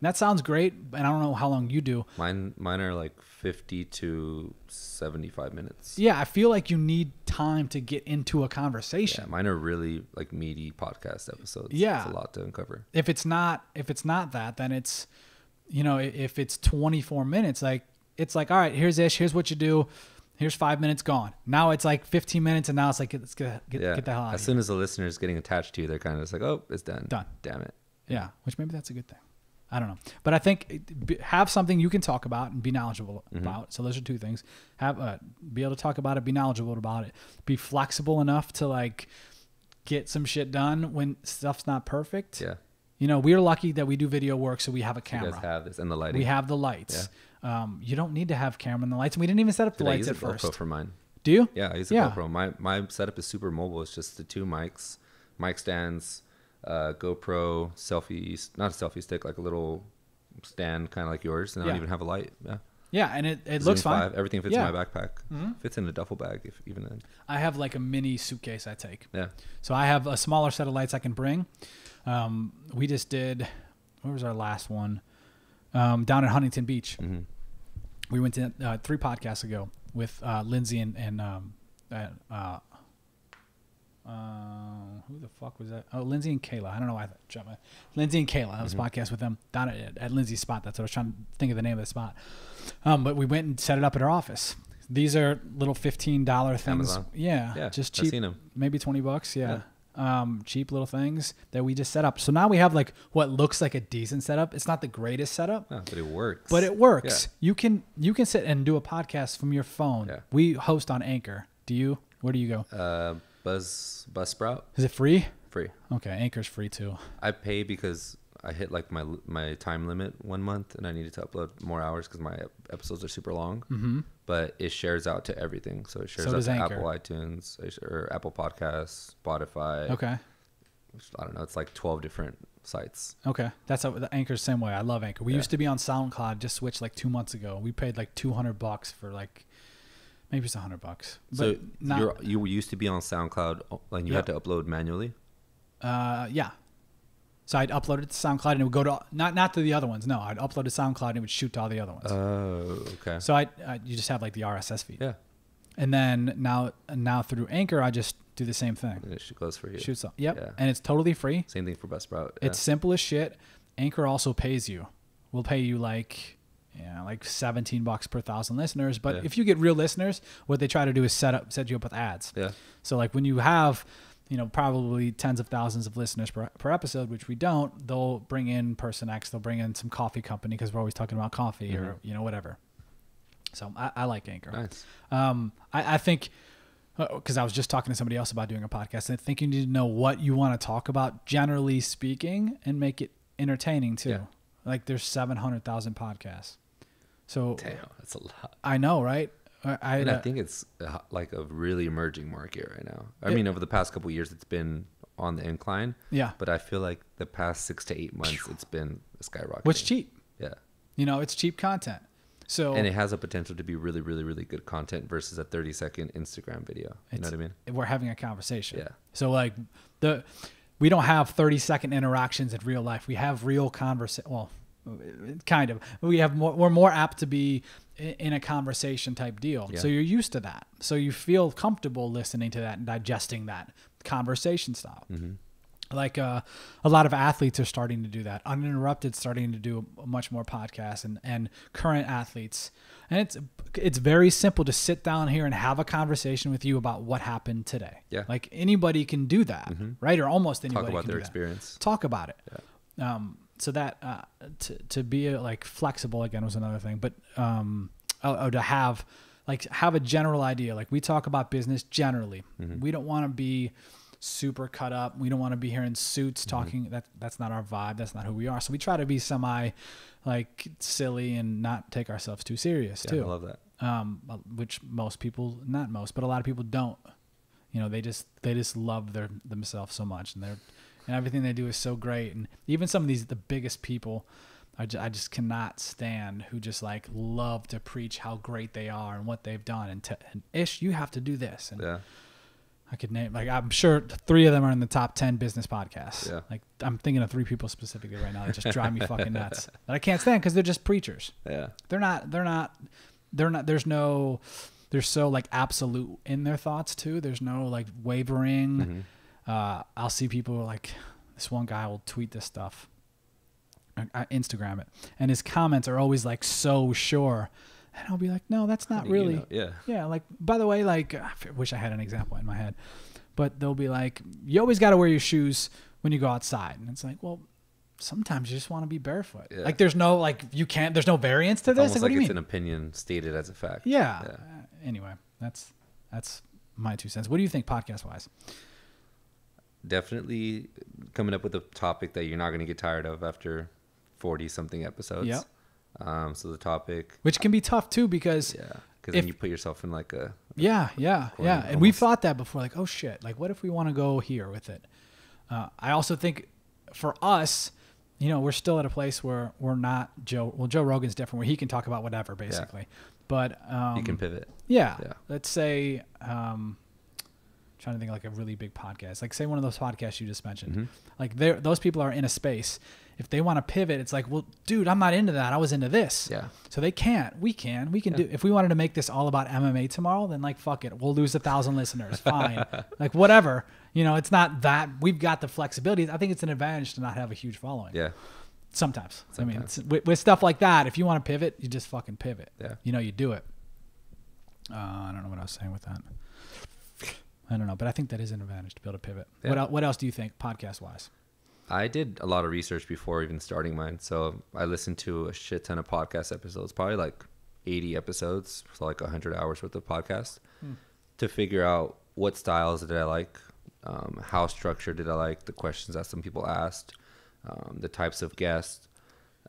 And that sounds great. And I don't know how long you do. Mine, mine are like fifty to seventy-five minutes. Yeah. I feel like you need time to get into a conversation. Yeah, mine are really like meaty podcast episodes. Yeah. It's a lot to uncover. If it's not, if it's not that, then it's, you know, if it's twenty-four minutes, like it's like, all right, here's Ish, here's what you do. Here's five minutes gone. Now it's like fifteen minutes, and now it's like, let's get, get, yeah. get the hell out of here. As soon as the listener is getting attached to you, they're kind of just like, oh, it's done. Done. Damn it. Yeah. yeah. Which maybe that's a good thing. I don't know, but I think have something you can talk about and be knowledgeable mm-hmm. about. So those are two things: have uh, be able to talk about it, be knowledgeable about it, be flexible enough to like get some shit done when stuff's not perfect. Yeah, you know, we're lucky that we do video work, so we have a camera. You guys have this and the lighting. We have the lights. Yeah. Um, you don't need to have camera and the lights, and we didn't even set up the Did lights I use at a first. GoPro for mine. Do you? Yeah, I use a yeah. GoPro. My my setup is super mobile. It's just the two mics, mic stands. Uh, GoPro, selfie, not a selfie stick, like a little stand kind of like yours, and I yeah. don't even have a light. Yeah, yeah, and it, it looks fine. Everything fits yeah. in my backpack. Mm-hmm. Fits in a duffel bag, if even then. I have like a mini suitcase I take. Yeah. So I have a smaller set of lights I can bring. Um, we just did, where was our last one? Um, down at Huntington Beach. Mm-hmm. We went to uh, three podcasts ago with uh, Lindsay and, and um, uh, Uh, who the fuck was that? Oh, Lindsay and Kayla. I don't know why I dropped my Lindsay and Kayla. I was mm-hmm. podcast with them down at, at Lindsay's spot. That's what I was trying to think of the name of the spot. Um, but we went and set it up at her office. These are little fifteen dollar things. Amazon. Yeah, yeah, just cheap. I've seen them. Maybe twenty bucks. Yeah. yeah, um, cheap little things that we just set up. So now we have like what looks like a decent setup. It's not the greatest setup, no, but it works. But it works. Yeah. You can you can sit and do a podcast from your phone. Yeah. We host on Anchor. Do you? Where do you go? Uh, Buzz Buzzsprout. Is it free? Free. Okay, Anchor's free too. I pay because I hit like my my time limit one month, and I needed to upload more hours because my episodes are super long. Mm-hmm. But it shares out to everything, so it shares so out to Anchor. Apple iTunes or Apple Podcasts, Spotify. Okay. I don't know, it's like twelve different sites. Okay. That's how the Anchor's same way. I love Anchor. We yeah. used to be on SoundCloud, just switched like two months ago. We paid like two hundred bucks for like, maybe it's a hundred bucks. So not, you're, you used to be on SoundCloud and you yeah. had to upload manually? Uh, yeah. So I'd upload it to SoundCloud and it would go to, not, not to the other ones. No, I'd upload to SoundCloud and it would shoot to all the other ones. Oh, okay. So I, I you just have like the R S S feed. Yeah. And then now, now through Anchor, I just do the same thing. And it goes for you. Shoots up. Yep. Yeah. And it's totally free. Same thing for Buzzsprout. Yeah. It's simple as shit. Anchor also pays you. We'll pay you like, yeah, like seventeen bucks per thousand listeners. But yeah. if you get real listeners, what they try to do is set up, set you up with ads. Yeah. So like when you have, you know, probably tens of thousands of listeners per, per episode, which we don't, they'll bring in person X, they'll bring in some coffee company because we're always talking about coffee mm-hmm. or, you know, whatever. So I, I like Anchor. Nice. Um, I, I think, because I was just talking to somebody else about doing a podcast, and I think you need to know what you want to talk about, generally speaking, and make it entertaining too. Yeah. Like there's seven hundred thousand podcasts. So damn, that's a lot. I know, right? I, and I think it's like a really emerging market right now. I it, mean, over the past couple of years, it's been on the incline. Yeah. But I feel like the past six to eight months, it's been skyrocketing. Which cheap. Yeah. You know, it's cheap content. So, and it has a potential to be really, really, really good content versus a thirty second Instagram video. You know what I mean? We're having a conversation. Yeah. So like the, we don't have thirty second interactions in real life. We have real conversa-. Well, kind of, we have more, we're more apt to be in a conversation type deal. Yeah. So you're used to that. So you feel comfortable listening to that and digesting that conversation style. Mm-hmm. Like uh, a lot of athletes are starting to do that. Uninterrupted starting to do much more podcasts, and, and current athletes. And it's it's very simple to sit down here and have a conversation with you about what happened today. Yeah. Like anybody can do that, mm-hmm. right? Or almost anybody can do that. Talk about their experience. Talk about it. Yeah. Um, so that uh, to, to be like flexible again was another thing. But um, oh, to have like have a general idea. Like we talk about business generally. Mm-hmm. We don't want to be super cut up. We don't want to be here in suits talking. Mm-hmm. That that's not our vibe. That's not who we are. So we try to be semi like silly and not take ourselves too serious yeah, too. I love that. Um, which most people, not most, but a lot of people don't. You know, they just they just love their themselves so much, and they're and everything they do is so great. And even some of these the biggest people, I just, I just cannot stand who just like love to preach how great they are and what they've done and, t and Ish, you have to do this. And yeah. I could name, like, I'm sure three of them are in the top ten business podcasts. Yeah. Like, I'm thinking of three people specifically right now that just drive me fucking nuts. That I can't stand because they're just preachers. Yeah. They're not, they're not, they're not, there's no, they're so, like, absolute in their thoughts, too. There's no, like, wavering. Mm-hmm. uh, I'll see people like, this one guy will tweet this stuff, I Instagram it, and his comments are always, like, so sure. And I'll be like, no, that's not really. You know, yeah. Yeah. Like, by the way, like, I wish I had an example in my head, but they'll be like, you always got to wear your shoes when you go outside. And it's like, well, sometimes you just want to be barefoot. Yeah. Like, there's no, like, you can't, there's no variance to it's this. Like, what like do you it's mean? An opinion stated as a fact. Yeah. yeah. Uh, anyway, that's, that's my two cents. What do you think podcast wise? Definitely coming up with a topic that you're not going to get tired of after forty something episodes. Yeah. Um, so the topic, which can be tough too, because yeah, because then you put yourself in like a, yeah, yeah, yeah. Almost. And we've thought that before, like, oh shit, like what if we want to go here with it? Uh, I also think for us, you know, we're still at a place where we're not Joe. Well, Joe Rogan's different where he can talk about whatever basically, yeah. but, um, you can pivot. Yeah. yeah. Let's say, um, I'm trying to think of like a really big podcast, like say one of those podcasts you just mentioned, mm-hmm. like there, those people are in a space. If they want to pivot, it's like, well, dude, I'm not into that. I was into this. Yeah. So they can't. We can. We can yeah. do. If we wanted to make this all about M M A tomorrow, then like, fuck it. We'll lose a thousand listeners. Fine. Like whatever. You know, it's not that we've got the flexibility. I think it's an advantage to not have a huge following. Yeah. Sometimes. Sometimes. I mean, it's, with, with stuff like that, if you want to pivot, you just fucking pivot. Yeah. You know, you do it. Uh, I don't know what I was saying with that. I don't know, but I think that is an advantage to be able to pivot. Yeah. What, what else do you think podcast wise? I did a lot of research before even starting mine. So I listened to a shit ton of podcast episodes, probably like eighty episodes, so like one hundred hours worth of podcasts hmm. to figure out what styles did I like, um, how structured did I like, the questions that some people asked, um, the types of guests,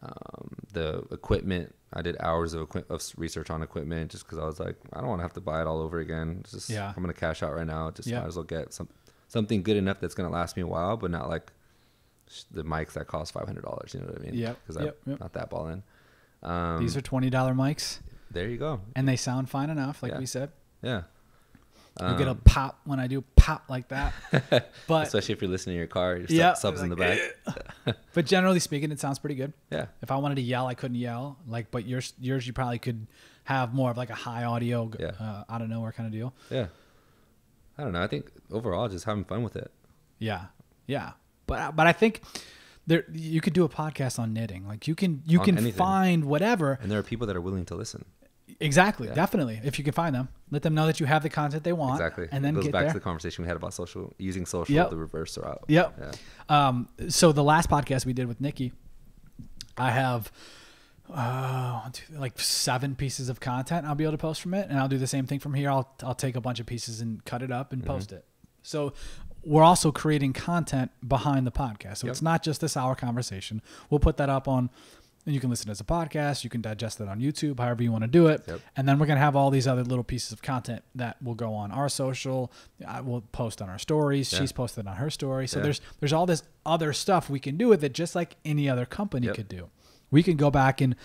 um, the equipment. I did hours of, equi of research on equipment just because I was like, I don't want to have to buy it all over again. It's just, yeah. I'm going to cash out right now. Just yeah. might as well get some, something good enough that's going to last me a while, but not like the mics that cost five hundred dollars. You know what I mean? Yeah. Because I'm yep, yep. not that ballin'. Um, These are twenty dollars mics. There you go. And they sound fine enough, like yeah. we said. Yeah. Um, you get a pop when I do pop like that. But especially if you're listening in your car, your yeah, subs like, in the back. But generally speaking, it sounds pretty good. Yeah. If I wanted to yell, I couldn't yell. Like, but yours, yours, you probably could have more of like a high audio, yeah. uh, out of nowhere kind of deal. Yeah. I don't know. I think overall, just having fun with it. Yeah. Yeah. But but I think there you could do a podcast on knitting. Like you can you on can anything. Find whatever. And there are people that are willing to listen. Exactly. Yeah. Definitely. If you can find them, let them know that you have the content they want. Exactly. And then it goes get back there. To the conversation we had about social, using social, yep. the reverse route. Yep. Yeah. Um, so the last podcast we did with Nikki, I have uh, like seven pieces of content I'll be able to post from it. And I'll do the same thing from here. I'll, I'll take a bunch of pieces and cut it up and mm-hmm. post it. So we're also creating content behind the podcast. So yep. it's not just this hour conversation. We'll put that up on, and you can listen as a podcast. You can digest it on YouTube, however you want to do it. Yep. And then we're going to have all these other little pieces of content that will go on our social. I will post on our stories. Yeah. She's posted on her story. So yeah. there's there's all this other stuff we can do with it, just like any other company yep. could do. We can go back and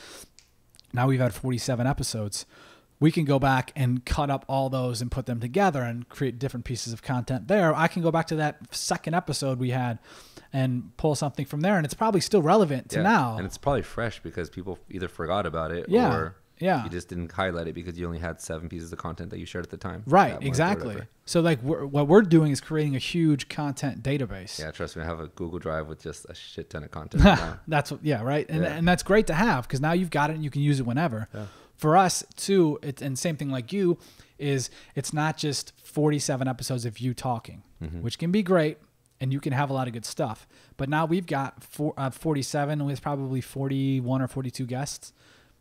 now we've had forty-seven episodes. We can go back and cut up all those and put them together and create different pieces of content there. I can go back to that second episode we had and pull something from there, and it's probably still relevant to yeah. now. And it's probably fresh because people either forgot about it yeah. or yeah. you just didn't highlight it because you only had seven pieces of content that you shared at the time. Right, exactly. So like we're, what we're doing is creating a huge content database. Yeah, trust me, I have a Google Drive with just a shit ton of content. Now. That's what, yeah, right? And, yeah. and that's great to have because now you've got it and you can use it whenever. Yeah. For us too, it, and same thing like you, is it's not just forty-seven episodes of you talking, mm-hmm. which can be great, and you can have a lot of good stuff. But now we've got four, uh, forty-seven with probably forty-one or forty-two guests.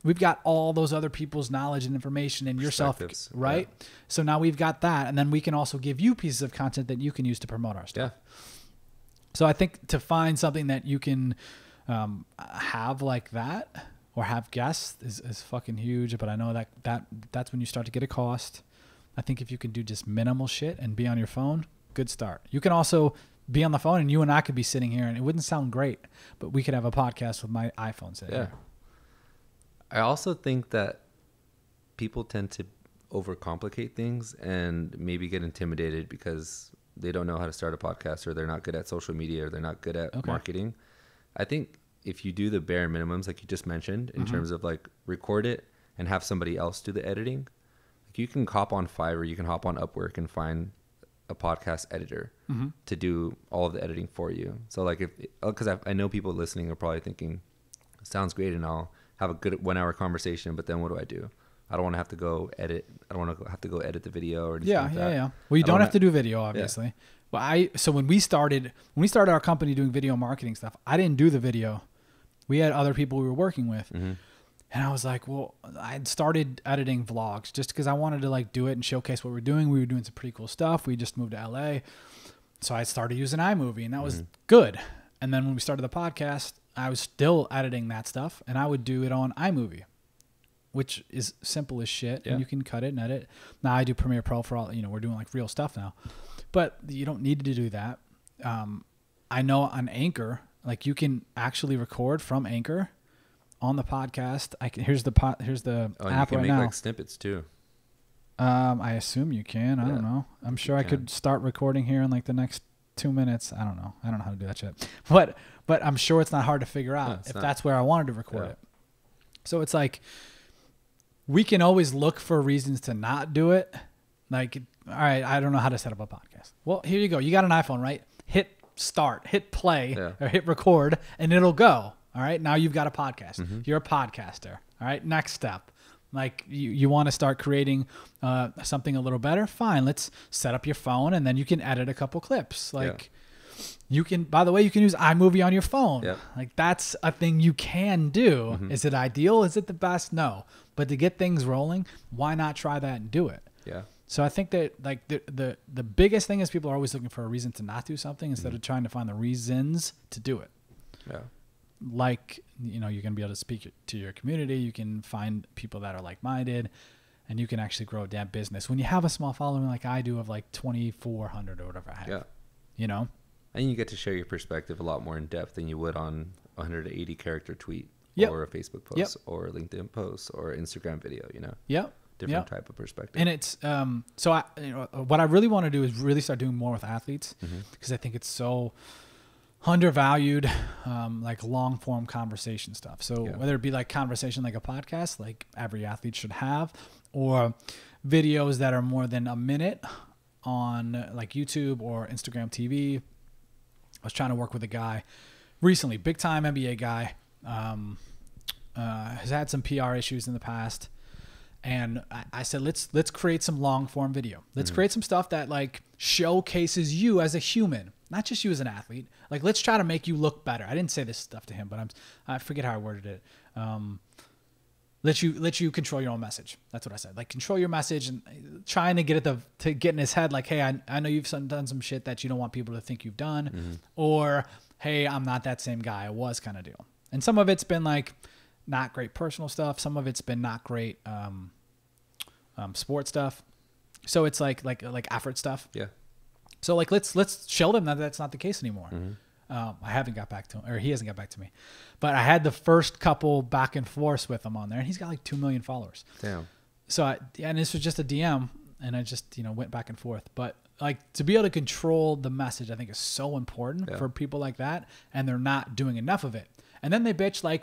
We've got all those other people's knowledge and information and yourself, right? Yeah. So now we've got that, and then we can also give you pieces of content that you can use to promote our stuff. Yeah. So I think to find something that you can um, have like that, or have guests is, is fucking huge. But I know that, that that's when you start to get a cost. I think if you can do just minimal shit and be on your phone, good start. You can also be on the phone and you and I could be sitting here and it wouldn't sound great, but we could have a podcast with my iPhone sitting yeah. here. I also think that people tend to overcomplicate things and maybe get intimidated because they don't know how to start a podcast or they're not good at social media or they're not good at okay. marketing. I think if you do the bare minimums, like you just mentioned, in mm-hmm. terms of like record it and have somebody else do the editing, like you can hop on Fiverr, you can hop on Upwork and find a podcast editor mm-hmm. to do all of the editing for you. So like if, cause I, I know people listening are probably thinking, sounds great and I'll have a good one hour conversation, but then what do I do? I don't want to have to go edit. I don't want to have to go edit the video or anything yeah, like that. Yeah, yeah, yeah. Well, you don't, don't have to do video, obviously. Yeah. Well, I, so when we started, when we started our company doing video marketing stuff, I didn't do the video. We had other people we were working with. Mm-hmm. And I was like, well, I had started editing vlogs just because I wanted to like do it and showcase what we're doing. We were doing some pretty cool stuff. We just moved to L A. So I started using iMovie and that mm-hmm. was good. And then when we started the podcast, I was still editing that stuff and I would do it on iMovie, which is simple as shit. Yeah. And you can cut it and edit. Now I do Premiere Pro for all, you know, we're doing like real stuff now, but you don't need to do that. Um, I know on Anchor, like you can actually record from Anchor on the podcast. I can, here's the pot. Here's the oh, app right now. You can make like snippets too. Um, I assume you can. I yeah, don't know. I'm sure I could start recording here in like the next two minutes. I don't know. I don't know how to do that shit. But but I'm sure it's not hard to figure out no, if not. That's where I wanted to record yeah. it. So it's like we can always look for reasons to not do it. Like, all right, I don't know how to set up a podcast. Well, here you go. You got an iPhone, right? Hit start, hit play yeah. or hit record and it'll go. All right. Now you've got a podcast. Mm-hmm. You're a podcaster. All right. Next step. Like you, you want to start creating uh, something a little better. Fine. Let's set up your phone and then you can edit a couple clips. Like yeah. you can, by the way, you can use iMovie on your phone. Yep. Like that's a thing you can do. Mm-hmm. Is it ideal? Is it the best? No. But to get things rolling, why not try that and do it? Yeah. So I think that like the, the, the biggest thing is people are always looking for a reason to not do something instead mm-hmm. of trying to find the reasons to do it. Yeah. Like, you know, you're going to be able to speak to your community. You can find people that are like-minded and you can actually grow a damn business. When you have a small following like I do of like twenty-four hundred or whatever I have. Yeah. you know? And you get to share your perspective a lot more in depth than you would on a one hundred eighty character tweet, yep, or a Facebook post, yep, or a LinkedIn post or Instagram video, you know? Yeah. Different, yep, type of perspective. And it's, um, so I, you know, what I really want to do is really start doing more with athletes, because mm-hmm. I think it's so undervalued, um, like long form conversation stuff. So yeah, whether it be like conversation, like a podcast, like every athlete should have, or videos that are more than a minute on like YouTube or Instagram T V. I was trying to work with a guy recently, big time N B A guy, um, uh, has had some P R issues in the past. And I, I said, let's, let's create some long form video. Let's mm-hmm. create some stuff that like showcases you as a human, not just you as an athlete. Like, let's try to make you look better. I didn't say this stuff to him, but I'm, I forget how I worded it. Um, Let you let you control your own message. That's what I said. Like, control your message, and trying to get it to, to get in his head. Like, hey, I, I know you've some, done some shit that you don't want people to think you've done, mm-hmm. or hey, I'm not that same guy I was, kind of deal. And some of it's been like not great personal stuff. Some of it's been not great um, um, sports stuff. So it's like like like effort stuff. Yeah. So like let's let's show them that that's not the case anymore. Mm-hmm. Um, I haven't got back to him, or he hasn't got back to me, but I had the first couple back and forth with him on there, and he's got like two million followers. Damn. So I, and this was just a D M, and I just, you know, went back and forth, but like to be able to control the message, I think is so important, yeah, for people like that. And they're not doing enough of it. And then they bitch like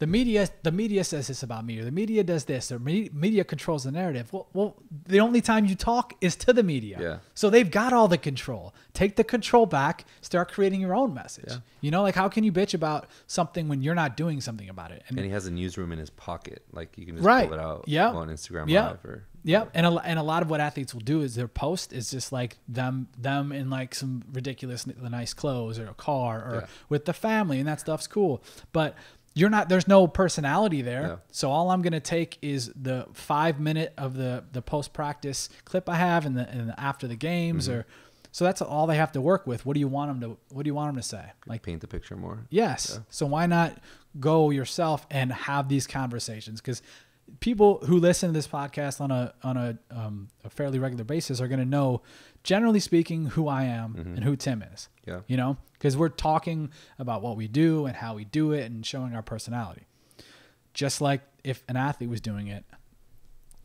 the media, the media says this about me, or the media does this, or me, media controls the narrative. Well, well, the only time you talk is to the media. Yeah. So they've got all the control. Take the control back, start creating your own message. Yeah. You know, like how can you bitch about something when you're not doing something about it? And, and he has a newsroom in his pocket. Like you can just right. pull it out, yep, on Instagram, yep, Live. Or, yep. Or. And, a, and a lot of what athletes will do is their post is just like them, them in like some ridiculous nice clothes or a car or yeah. with the family, and that stuff's cool. But you're not, there's no personality there. No. So all I'm going to take is the five minute of the, the post practice clip I have and the, and the after the games, mm-hmm. or, so that's all they have to work with. What do you want them to, what do you want them to say? Like paint the picture more. Yes. Yeah. So why not go yourself and have these conversations? Because people who listen to this podcast on a, on a, um, a fairly regular basis are going to know, generally speaking, who I am, mm-hmm. and who Tim is, yeah, you know, because we're talking about what we do and how we do it and showing our personality. Just like if an athlete was doing it,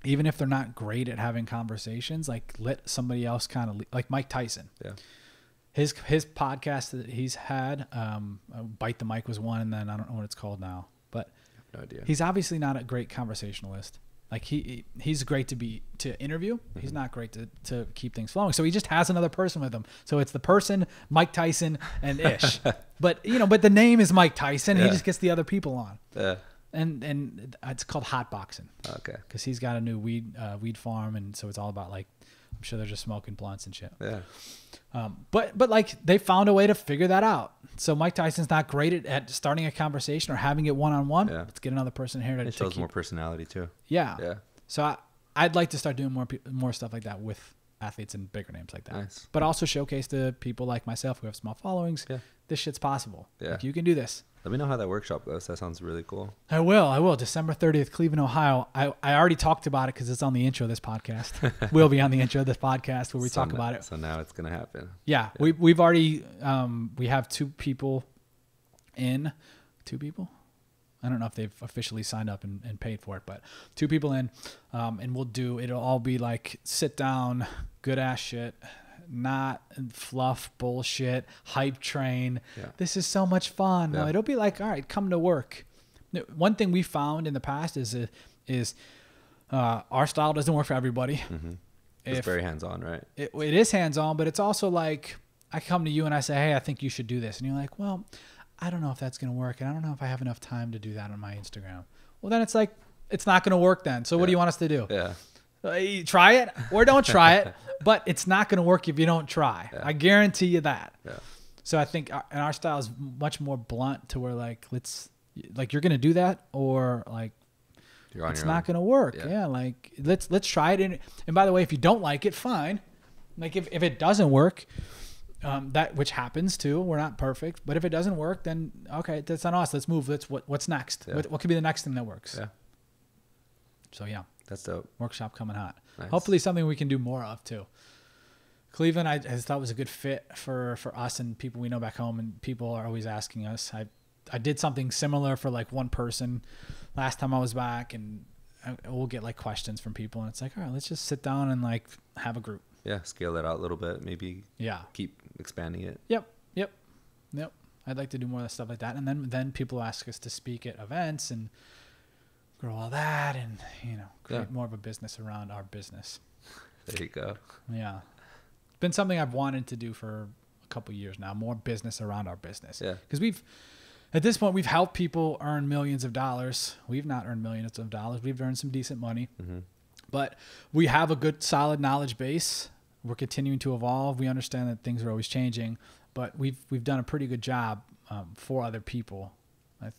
even if they're not great at having conversations, like let somebody else kind of like Mike Tyson, yeah, his, his podcast that he's had, um, Bite the Mic was one. And then I don't know what it's called now, but no idea. He's obviously not a great conversationalist. Like he, he's great to be, to interview. Mm-hmm. He's not great to, to keep things flowing. So he just has another person with him. So it's the person, Mike Tyson and Ish, but you know, but the name is Mike Tyson. Yeah. He just gets the other people on, yeah, and, and it's called hot boxing. Okay. Cause he's got a new weed, uh, weed farm. And so it's all about like, I'm sure they're just smoking blunts and shit. Yeah. Um, but, but like they found a way to figure that out. So Mike Tyson's not great at, at starting a conversation or having it one-on-one. Yeah. Let's get another person here. To, it shows to keep more personality too. Yeah. Yeah. So I, I'd like to start doing more, more stuff like that with athletes and bigger names like that, nice, but also showcase to people like myself who have small followings. Yeah. This shit's possible. Yeah. Like you can do this. Let me know how that workshop goes. That sounds really cool. I will. I will. December thirtieth, Cleveland, Ohio. I, I already talked about it because it's on the intro of this podcast. We'll be on the intro of this podcast where we so talk now, about it. So now it's going to happen. Yeah, yeah. We, we've already, um, we have two people in. Two people? I don't know if they've officially signed up and, and paid for it, but two people in. Um, and we'll do, it'll all be like sit down, good ass shit. Not fluff bullshit hype train. Yeah. This is so much fun. Yeah. It'll be like, all right, come to work. One thing we found in the past is, is, uh, our style doesn't work for everybody. Mm-hmm. It's if, very hands-on, right? It, it is hands-on, but it's also like, I come to you and I say, hey, I think you should do this. And you're like, well, I don't know if that's going to work. And I don't know if I have enough time to do that on my Instagram. Well, then it's like, it's not going to work then. So yeah. What do you want us to do? Yeah. Uh, try it or don't try it, but it's not going to work if you don't try. Yeah. I guarantee you that. Yeah. So I think our, and our style is much more blunt to where like, let's like, you're going to do that or like, it's not going to work. Yeah. yeah. Like let's, let's try it. And, and by the way, if you don't like it, fine. Like if, if it doesn't work, um, that, which happens too, we're not perfect, but if it doesn't work, then okay, that's on us. Let's move. Let's what, what's next. Yeah. What, what could be the next thing that works? Yeah. So yeah. That's dope. Workshop coming hot. Nice. Hopefully something we can do more of too. Cleveland, I, I thought was a good fit for, for us and people we know back home. And people are always asking us. I, I did something similar for like one person last time I was back, and I, we'll get like questions from people, and it's like, all right, let's just sit down and like have a group. Yeah. Scale that out a little bit. Maybe. Yeah. Keep expanding it. Yep. Yep. Yep. I'd like to do more of that stuff like that. And then, then people ask us to speak at events and grow all that, and, you know, create yeah. more of a business around our business. There you go. Yeah. Been something I've wanted to do for a couple of years now, more business around our business. Yeah. Because we've, at this point, we've helped people earn millions of dollars. We've not earned millions of dollars. We've earned some decent money. Mm-hmm. But we have a good, solid knowledge base. We're continuing to evolve. We understand that things are always changing. But we've we've done a pretty good job um, for other people.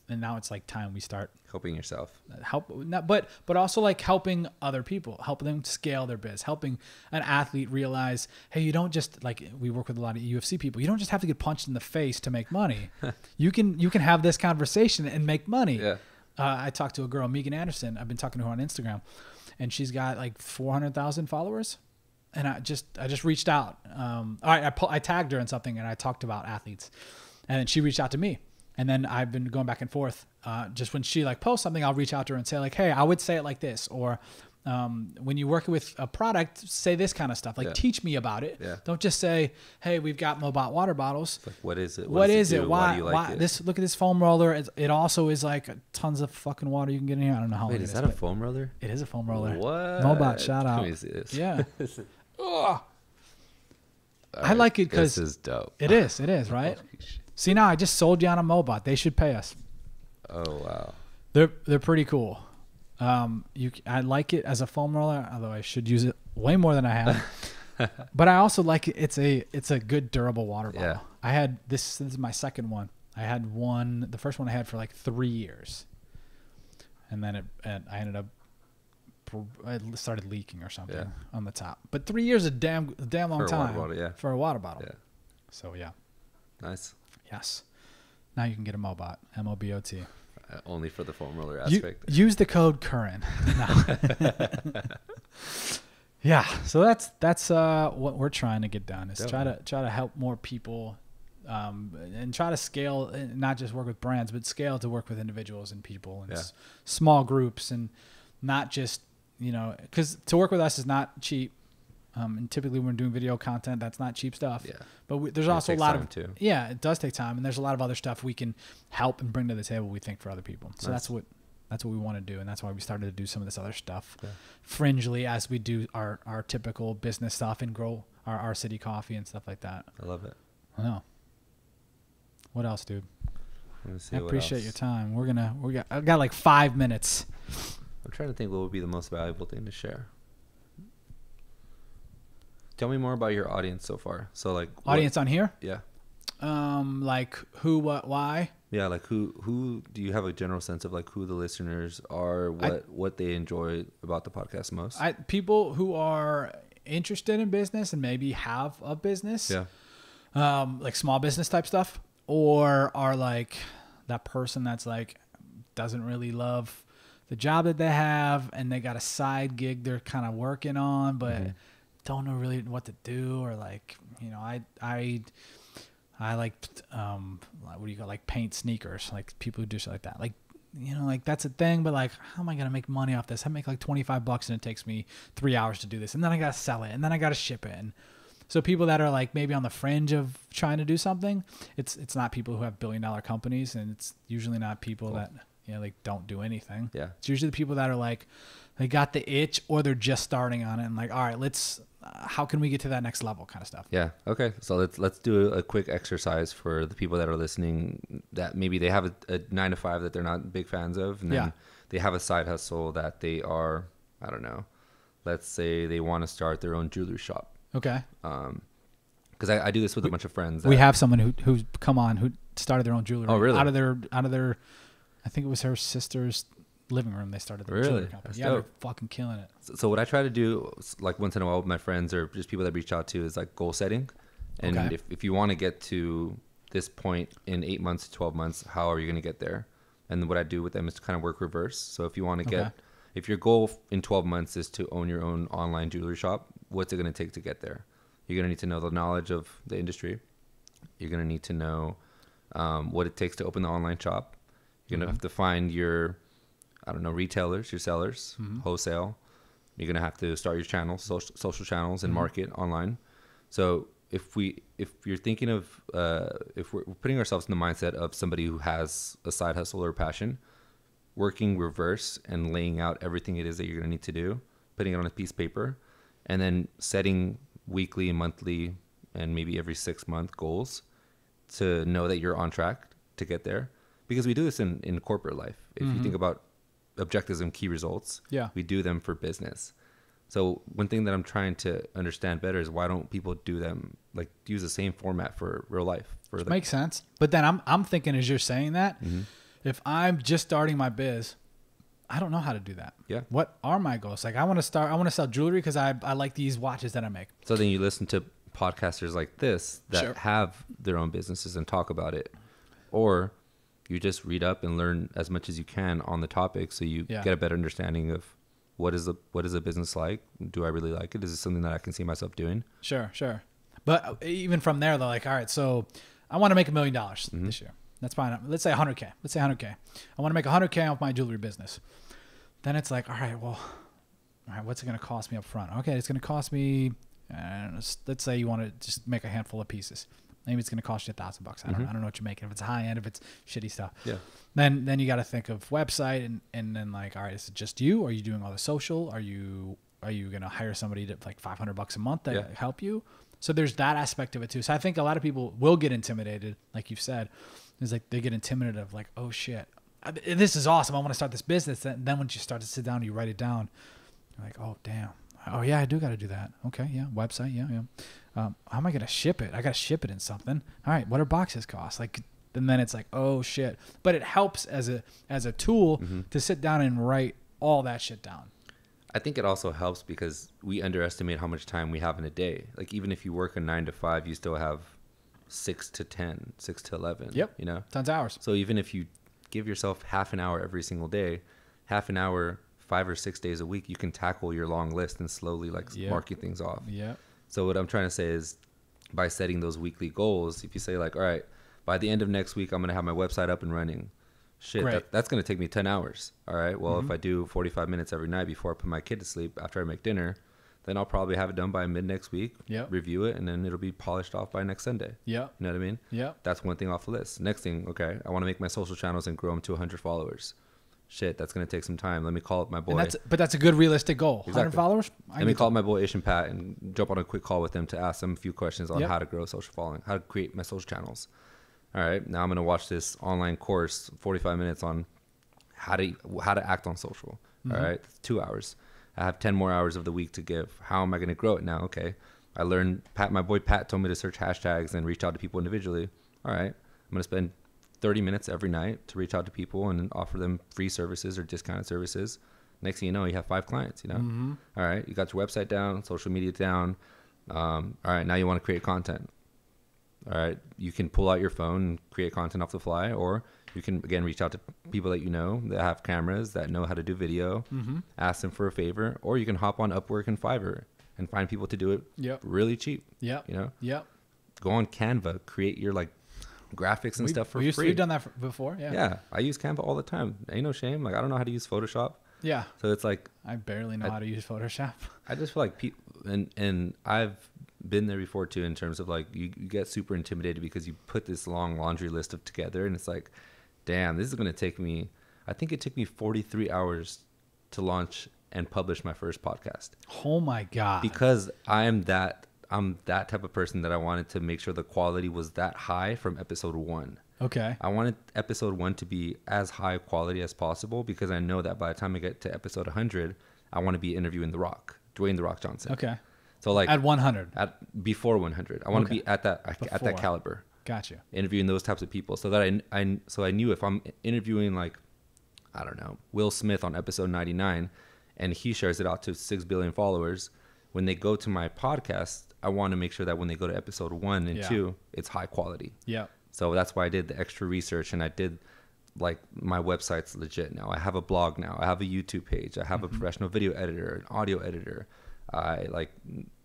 And now it's like time we start helping yourself. Help, not, but but also like helping other people, helping them scale their biz, helping an athlete realize, hey, you don't just like we work with a lot of U F C people. You don't just have to get punched in the face to make money. you can you can have this conversation and make money. Yeah. Uh, I talked to a girl, Megan Anderson. I've been talking to her on Instagram, and she's got like four hundred thousand followers. And I just I just reached out. Um, all right, I I tagged her in something, and I talked about athletes, and then she reached out to me. And then I've been going back and forth. Uh, just when she like posts something, I'll reach out to her and say like, hey, I would say it like this. Or um, when you work with a product, say this kind of stuff. Like yeah. teach me about it. Yeah. Don't just say, hey, we've got MoBot water bottles. Like, what is it? What, what is it? it? Why, why do you like why, it? This, look at this foam roller. It, it also is like tons of fucking water you can get in here. I don't know how Wait, it is. Wait, is that a foam roller? It is a foam roller. What? MoBot, shout out. Let me see this. Yeah. oh. I right. like it because. This is dope. It is. It is, right? See, now I just sold you on a MoBot. They should pay us. Oh, wow. They're they're pretty cool. Um, you, I like it as a foam roller, although I should use it way more than I have. But I also like it. It's a, it's a good durable water bottle. Yeah. I had this. This is my second one. I had one. The first one I had for like three years. And then it, and I ended up, it started leaking or something yeah. on the top. But three years is a damn, damn long for time a water bottle, yeah. for a water bottle. Yeah. So, yeah. Nice. Yes. Now you can get a MoBot, M O B O T. Uh, only for the foam roller aspect. You, use the code Curran. No. yeah. So that's that's uh, what we're trying to get done is Definitely. try to try to help more people um, and try to scale and not just work with brands, but scale to work with individuals and people and yeah. s small groups and not just, you know, because to work with us is not cheap. Um, and typically when we're doing video content, that's not cheap stuff, yeah. but we, there's it also a lot of, too. yeah, it does take time. And there's a lot of other stuff we can help and bring to the table, we think, for other people. So nice. that's what, that's what we want to do. And that's why we started to do some of this other stuff yeah. fringely as we do our, our typical business stuff and grow our, our city coffee and stuff like that. I love it. I know. What else, dude? I appreciate else. your time. We're going to, we got, I got like five minutes. I'm trying to think what would be the most valuable thing to share. Tell me more about your audience so far. So like audience what, on here? Yeah. Um, like who, what, why? Yeah. Like who, who do you have a general sense of like who the listeners are, what, I, what they enjoy about the podcast most? I, people who are interested in business and maybe have a business, yeah. um, like small business type stuff, or are like that person that's like, doesn't really love the job that they have and they got a side gig they're kind of working on, but mm-hmm. don't know really what to do, or like, you know, I, I, I like, um, what do you call like paint sneakers, like people who do shit like that. Like, you know, like that's a thing, but like, how am I going to make money off this? I make like twenty-five bucks and it takes me three hours to do this. And then I got to sell it and then I got to ship it. And so people that are like maybe on the fringe of trying to do something, it's, it's not people who have billion dollar companies, and it's usually not people cool. that, you know, like don't do anything. Yeah. It's usually the people that are like, they got the itch or they're just starting on it and like, all right, let's, Uh, how can we get to that next level kind of stuff? Yeah. Okay. So let's, let's do a quick exercise for the people that are listening that maybe they have a, a nine to five that they're not big fans of. And then yeah. they have a side hustle that they are, I don't know, let's say they want to start their own jewelry shop. Okay. Um, cause I, I do this with we, a bunch of friends. That, we have someone who, who's come on, who started their own jewelry oh, really? out of their, out of their, I think it was her sister's living room. They started the really company. Yeah, dope. They're fucking killing it. So, so what I try to do like once in a while with my friends or just people that reach out to is like goal setting. And okay. if, if you want to get to this point in eight months, twelve months, how are you going to get there? And what I do with them is kind of work reverse. So if you want to okay. get, if your goal in twelve months is to own your own online jewelry shop, what's it going to take to get there? You're going to need to know the knowledge of the industry. You're going to need to know um, what it takes to open the online shop. You're going to mm-hmm. have to find your, I don't know, retailers, your sellers, mm-hmm. wholesale. You're going to have to start your channels, social, social channels, and mm-hmm. market online. So if we, if you're thinking of, uh, if we're putting ourselves in the mindset of somebody who has a side hustle or passion, working reverse and laying out everything it is that you're going to need to do, putting it on a piece of paper, and then setting weekly, monthly, and maybe every six month goals to know that you're on track to get there. Because we do this in, in corporate life. If mm-hmm. you think about objectives and key results, yeah. we do them for business. So one thing that I'm trying to understand better is why don't people do them, like use the same format for real life? For the- makes sense. But then I'm I'm thinking as you're saying that, mm-hmm. if I'm just starting my biz, I don't know how to do that. Yeah. What are my goals? Like I want to start, I want to sell jewelry because I, I like these watches that I make. So then you listen to podcasters like this that sure. have their own businesses and talk about it. Or you just read up and learn as much as you can on the topic so you yeah. get a better understanding of what is the what is a business like? Do I really like it? Is it something that I can see myself doing? Sure, sure. But even from there, they're like, all right, so I want to make a million dollars mm-hmm. this year. That's fine. Let's say one hundred K. Let's say one hundred K. I want to make one hundred K off my jewelry business. Then it's like, all right, well, all right, what's it going to cost me up front? Okay, it's going to cost me, I don't know, let's say you want to just make a handful of pieces. Maybe it's going to cost you a thousand bucks. I don't, mm-hmm. I don't know what you're making. If it's high end, if it's shitty stuff, yeah. Then, then you got to think of website and, and then like, all right, is it just you? Are you doing all the social? Are you, are you going to hire somebody to like five hundred bucks a month that yeah. help you? So there's that aspect of it too. So I think a lot of people will get intimidated. Like you've said, it's like, they get intimidated of like, oh shit, I, this is awesome. I want to start this business. And then once you start to sit down, you write it down. You're like, oh damn. Oh yeah, I do got to do that. Okay. Yeah. Website. Yeah. Yeah. Um, how am I going to ship it? I got to ship it in something. All right. What are boxes cost? Like, and then it's like, oh shit. But it helps as a, as a tool mm-hmm. to sit down and write all that shit down. I think it also helps because we underestimate how much time we have in a day. Like even if you work a nine to five, you still have six to ten, six to eleven, yep. you know, tons of hours. So even if you give yourself half an hour every single day, half an hour, five or six days a week, you can tackle your long list and slowly like yep. marking things off. Yeah. So what I'm trying to say is by setting those weekly goals, if you say like, all right, by the end of next week, I'm going to have my website up and running. Shit, that, that's going to take me ten hours. All right. Well, mm-hmm. if I do forty-five minutes every night before I put my kid to sleep after I make dinner, then I'll probably have it done by mid next week, yep. review it, and then it'll be polished off by next Sunday. Yeah. You know what I mean? Yeah. That's one thing off the list. Next thing, okay, I want to make my social channels and grow them to one hundred followers. Shit, that's going to take some time. Let me call up my boy. That's, but that's a good realistic goal. Exactly. one hundred followers? I Let me call up my boy Ish and Pat and jump on a quick call with them to ask them a few questions on yep. how to grow social following, how to create my social channels. All right, now I'm going to watch this online course, forty-five minutes on how to how to act on social. Mm-hmm. All right, that's two hours. I have ten more hours of the week to give. How am I going to grow it now? Okay, I learned, Pat, my boy Pat told me to search hashtags and reach out to people individually. All right, I'm going to spend thirty minutes every night to reach out to people and offer them free services or discounted services. Next thing you know, you have five clients, you know? Mm-hmm. All right. You got your website down, social media down. Um, all right. Now you want to create content. All right. You can pull out your phone and create content off the fly, or you can, again, reach out to people that you know that have cameras, that know how to do video, mm-hmm. ask them for a favor, or you can hop on Upwork and Fiverr and find people to do it yep. really cheap. Yeah. You know? Yeah. Go on Canva, create your like, graphics and we, stuff for free. You've done that for, before, yeah. Yeah, I use Canva all the time. Ain't no shame. Like I don't know how to use Photoshop. Yeah. So it's like I barely know I, how to use Photoshop. I just feel like people, and and I've been there before too. In terms of like you, you get super intimidated because you put this long laundry list of together, and it's like, damn, this is gonna take me. I think it took me forty-three hours to launch and publish my first podcast. Oh my god! Because I am that. I'm that type of person that I wanted to make sure the quality was that high from episode one. Okay. I wanted episode one to be as high quality as possible because I know that by the time I get to episode one hundred, I want to be interviewing The Rock, Dwayne The Rock Johnson. Okay. So like at one hundred, at before one hundred, I want okay. to be at that before. at that caliber. Gotcha. Interviewing those types of people, so that I, I so I knew if I'm interviewing like, I don't know, Will Smith on episode ninety-nine, and he shares it out to six billion followers, when they go to my podcast. I want to make sure that when they go to episode one and yeah. two, it's high quality. Yeah. So that's why I did the extra research, and I did like my website's legit now. I have a blog now. I have a YouTube page. I have mm-hmm. a professional video editor, an audio editor. I like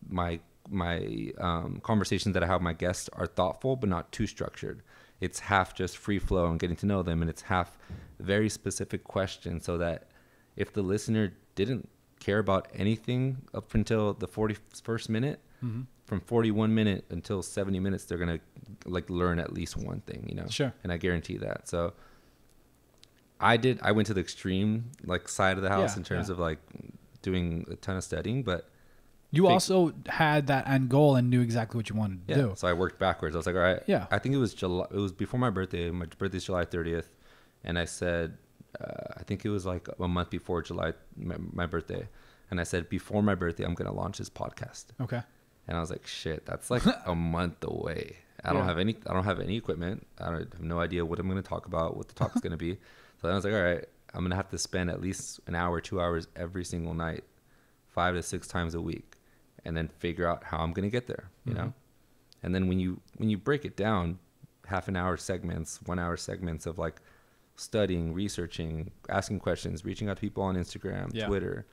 my my um, conversations that I have with my guests are thoughtful but not too structured. It's half just free flow and getting to know them, and it's half very specific questions, so that if the listener didn't care about anything up until the forty-first minute, mm-hmm. from forty-one minute until seventy minutes, they're gonna like learn at least one thing, you know. Sure. And I guarantee that. So I did. I went to the extreme like side of the house yeah, in terms yeah. of like doing a ton of studying, but you think, also had that end goal and knew exactly what you wanted to yeah, do. So I worked backwards. I was like, all right. Yeah. I think it was July. It was before my birthday. My birthday's July thirtieth, and I said, uh, I think it was like a month before July, my, my birthday, and I said, before my birthday, I'm gonna launch this podcast. Okay. And I was like, shit, that's like a month away. I yeah. don't have any, I don't have any equipment. I don't have no idea what I'm going to talk about, what the talk's going to be. So then I was like, all right, I'm going to have to spend at least an hour, two hours every single night, five to six times a week, and then figure out how I'm going to get there, you mm-hmm. know? And then when you, when you break it down, half an hour segments, one hour segments of like studying, researching, asking questions, reaching out to people on Instagram, yeah. Twitter,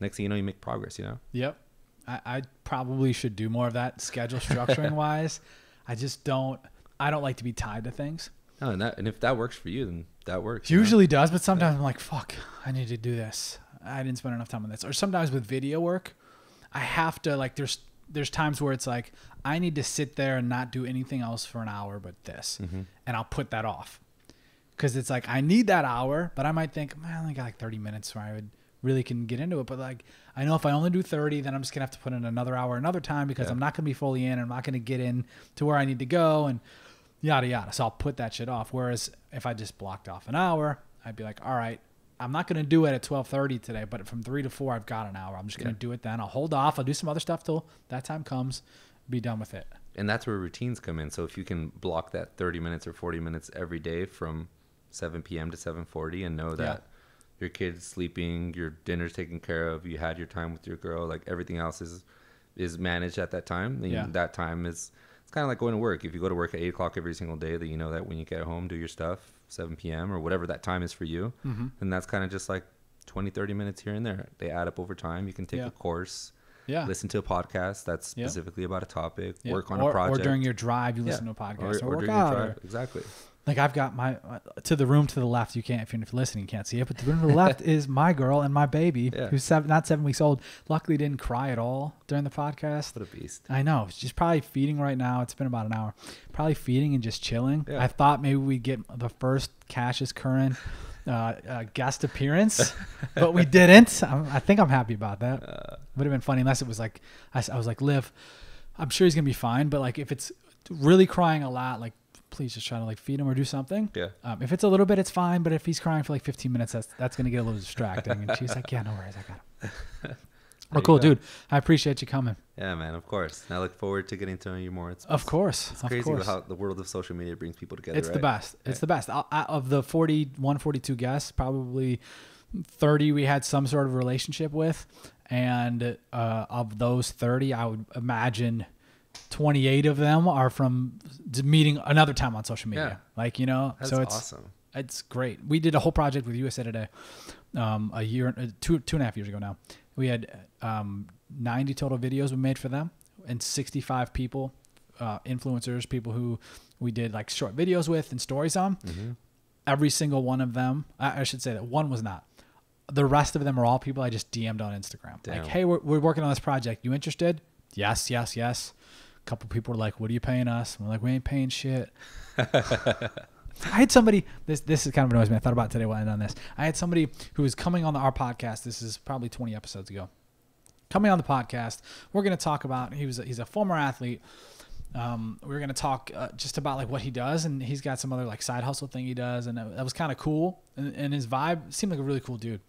next thing you know, you make progress, you know? Yep. I, I probably should do more of that schedule structuring wise. I just don't, I don't like to be tied to things. No, and, that, and if that works for you, then that works. Usually know? does, but sometimes yeah. I'm like, fuck, I need to do this. I didn't spend enough time on this. Or sometimes with video work, I have to like, there's, there's times where it's like, I need to sit there and not do anything else for an hour, but this, mm-hmm. and I'll put that off. Cause it's like, I need that hour, but I might think, man, I only got like thirty minutes where I would really can get into it. But like, I know if I only do thirty, then I'm just gonna have to put in another hour another time, because yeah. I'm not gonna be fully in, and I'm not gonna get in to where I need to go, and yada yada. So I'll put that shit off. Whereas if I just blocked off an hour, I'd be like, all right, I'm not gonna do it at twelve thirty today, but from three to four I've got an hour. I'm just gonna yeah. do it then. I'll hold off, I'll do some other stuff till that time comes, be done with it. And that's where routines come in. So if you can block that thirty minutes or forty minutes every day from seven p.m. to seven forty and know that yeah. your kid's sleeping, your dinner's taken care of, you had your time with your girl, like everything else is is managed at that time. And yeah. that time is, it's kind of like going to work. If you go to work at eight o'clock every single day, that you know that when you get home, do your stuff, seven p.m. or whatever that time is for you. Mm-hmm. And that's kind of just like twenty, thirty minutes here and there. They add up over time. You can take yeah. a course, yeah. listen to a podcast that's specifically yeah. about a topic, yeah. work on or, a project. Or during your drive, you listen yeah. to a podcast or, or, or work during out. Your drive. Or... Exactly. Like I've got my, uh, to the room to the left, you can't, if you're listening, you can't see it, but the room to the left is my girl and my baby yeah. who's seven, not seven weeks old. Luckily didn't cry at all during the podcast. What a beast. I know. She's probably feeding right now. It's been about an hour, probably feeding and just chilling. Yeah. I thought maybe we'd get the first Cassius Curran uh, uh, guest appearance, but we didn't. I'm, I think I'm happy about that. Uh, Would have been funny unless it was like, I, I was like, Liv, I'm sure he's going to be fine. But like, if it's really crying a lot, like, please just try to like feed him or do something. Yeah. Um, if it's a little bit, it's fine. But if he's crying for like fifteen minutes, that's, that's going to get a little distracting. And she's like, yeah, no worries. I got him. Oh, cool, dude. I appreciate you coming. Yeah, man. Of course. And I look forward to getting to know you more. It's, of course. It's crazy of course. how the world of social media brings people together. It's right? the best. Right. It's the best. I, I, of the forty-one, forty-two guests, probably thirty we had some sort of relationship with. And uh, of those thirty, I would imagine twenty-eight of them are from meeting another time on social media. Yeah. Like, you know, that's so it's awesome. It's great. We did a whole project with U S A Today um, a year, two, two and a half years ago now. We had um, ninety total videos we made for them, and sixty-five people, uh, influencers, people who we did like short videos with and stories on. Mm-hmm. Every single one of them, I, I should say that one was not. The rest of them are all people I just D M'd on Instagram. Damn. Like, hey, we're, we're working on this project. You interested? Yes, yes, yes. Couple people were like, what are you paying us? And we're like, we ain't paying shit. I had somebody, this this is kind of annoys me. I thought about it today while I done this. I had somebody who was coming on the, our podcast. This is probably twenty episodes ago. Coming on the podcast, we're going to talk about, he was he's a former athlete. Um, we were going to talk uh, just about like what he does, and he's got some other like side hustle thing he does. And that was kind of cool. And, and his vibe seemed like a really cool dude.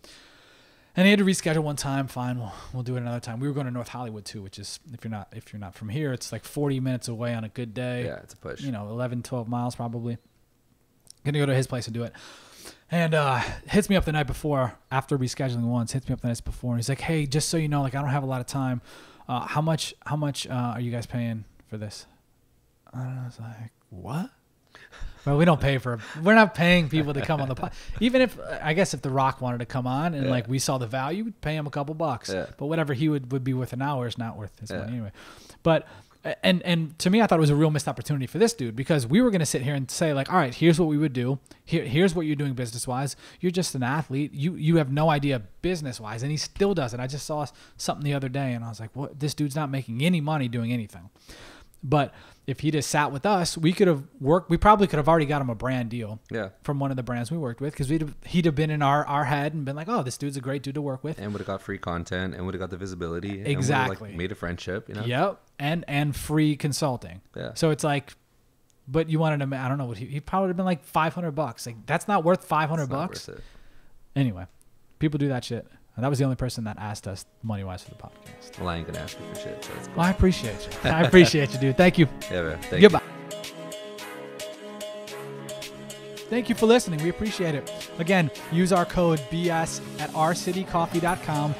And he had to reschedule one time. Fine, we'll, we'll do it another time. We were going to North Hollywood too, which is, if you're not if you're not from here, it's like forty minutes away on a good day. Yeah, it's a push. You know, eleven, twelve miles probably. Going to go to his place and do it. And uh, hits me up the night before, after rescheduling once, hits me up the night before. And he's like, hey, just so you know, like I don't have a lot of time. Uh, how much, how much uh, are you guys paying for this? I don't know. I was like, what? Well, we don't pay for, we're not paying people to come on the pod. Even if, I guess if The Rock wanted to come on and yeah. like we saw the value, we'd pay him a couple bucks. Yeah. But whatever he would, would be worth an hour is not worth his yeah. money anyway. But, and and to me, I thought it was a real missed opportunity for this dude, because we were going to sit here and say like, all right, here's what we would do. Here, here's what you're doing business-wise. You're just an athlete. You you have no idea business-wise, and he still doesn't. I just saw something the other day, and I was like, what? This dude's not making any money doing anything. But if he just sat with us, we could have worked. We probably could have already got him a brand deal yeah. from one of the brands we worked with, because we'd have, he'd have been in our, our head and been like, oh, this dude's a great dude to work with. And would have got free content and would have got the visibility. Exactly. And like made a friendship. You know? Yep. And and free consulting. Yeah. So it's like, but you wanted to, I don't know, what he, he probably would have been like five hundred bucks. Like, that's not worth five hundred bucks. Worth it. Anyway, people do that shit. And that was the only person that asked us money-wise for the podcast. Well, I ain't going to ask you for shit. So that's cool. Well, I appreciate you. I appreciate you, dude. Thank you. Yeah, man. Thank Goodbye. You. Thank you for listening. We appreciate it. Again, use our code B S at our city coffee dot com.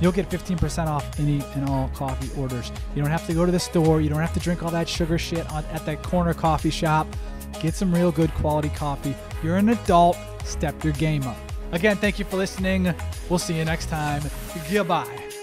You'll get fifteen percent off any and all coffee orders. You don't have to go to the store. You don't have to drink all that sugar shit on, at that corner coffee shop. Get some real good quality coffee. You're an adult. Step your game up. Again, thank you for listening. We'll see you next time. Goodbye.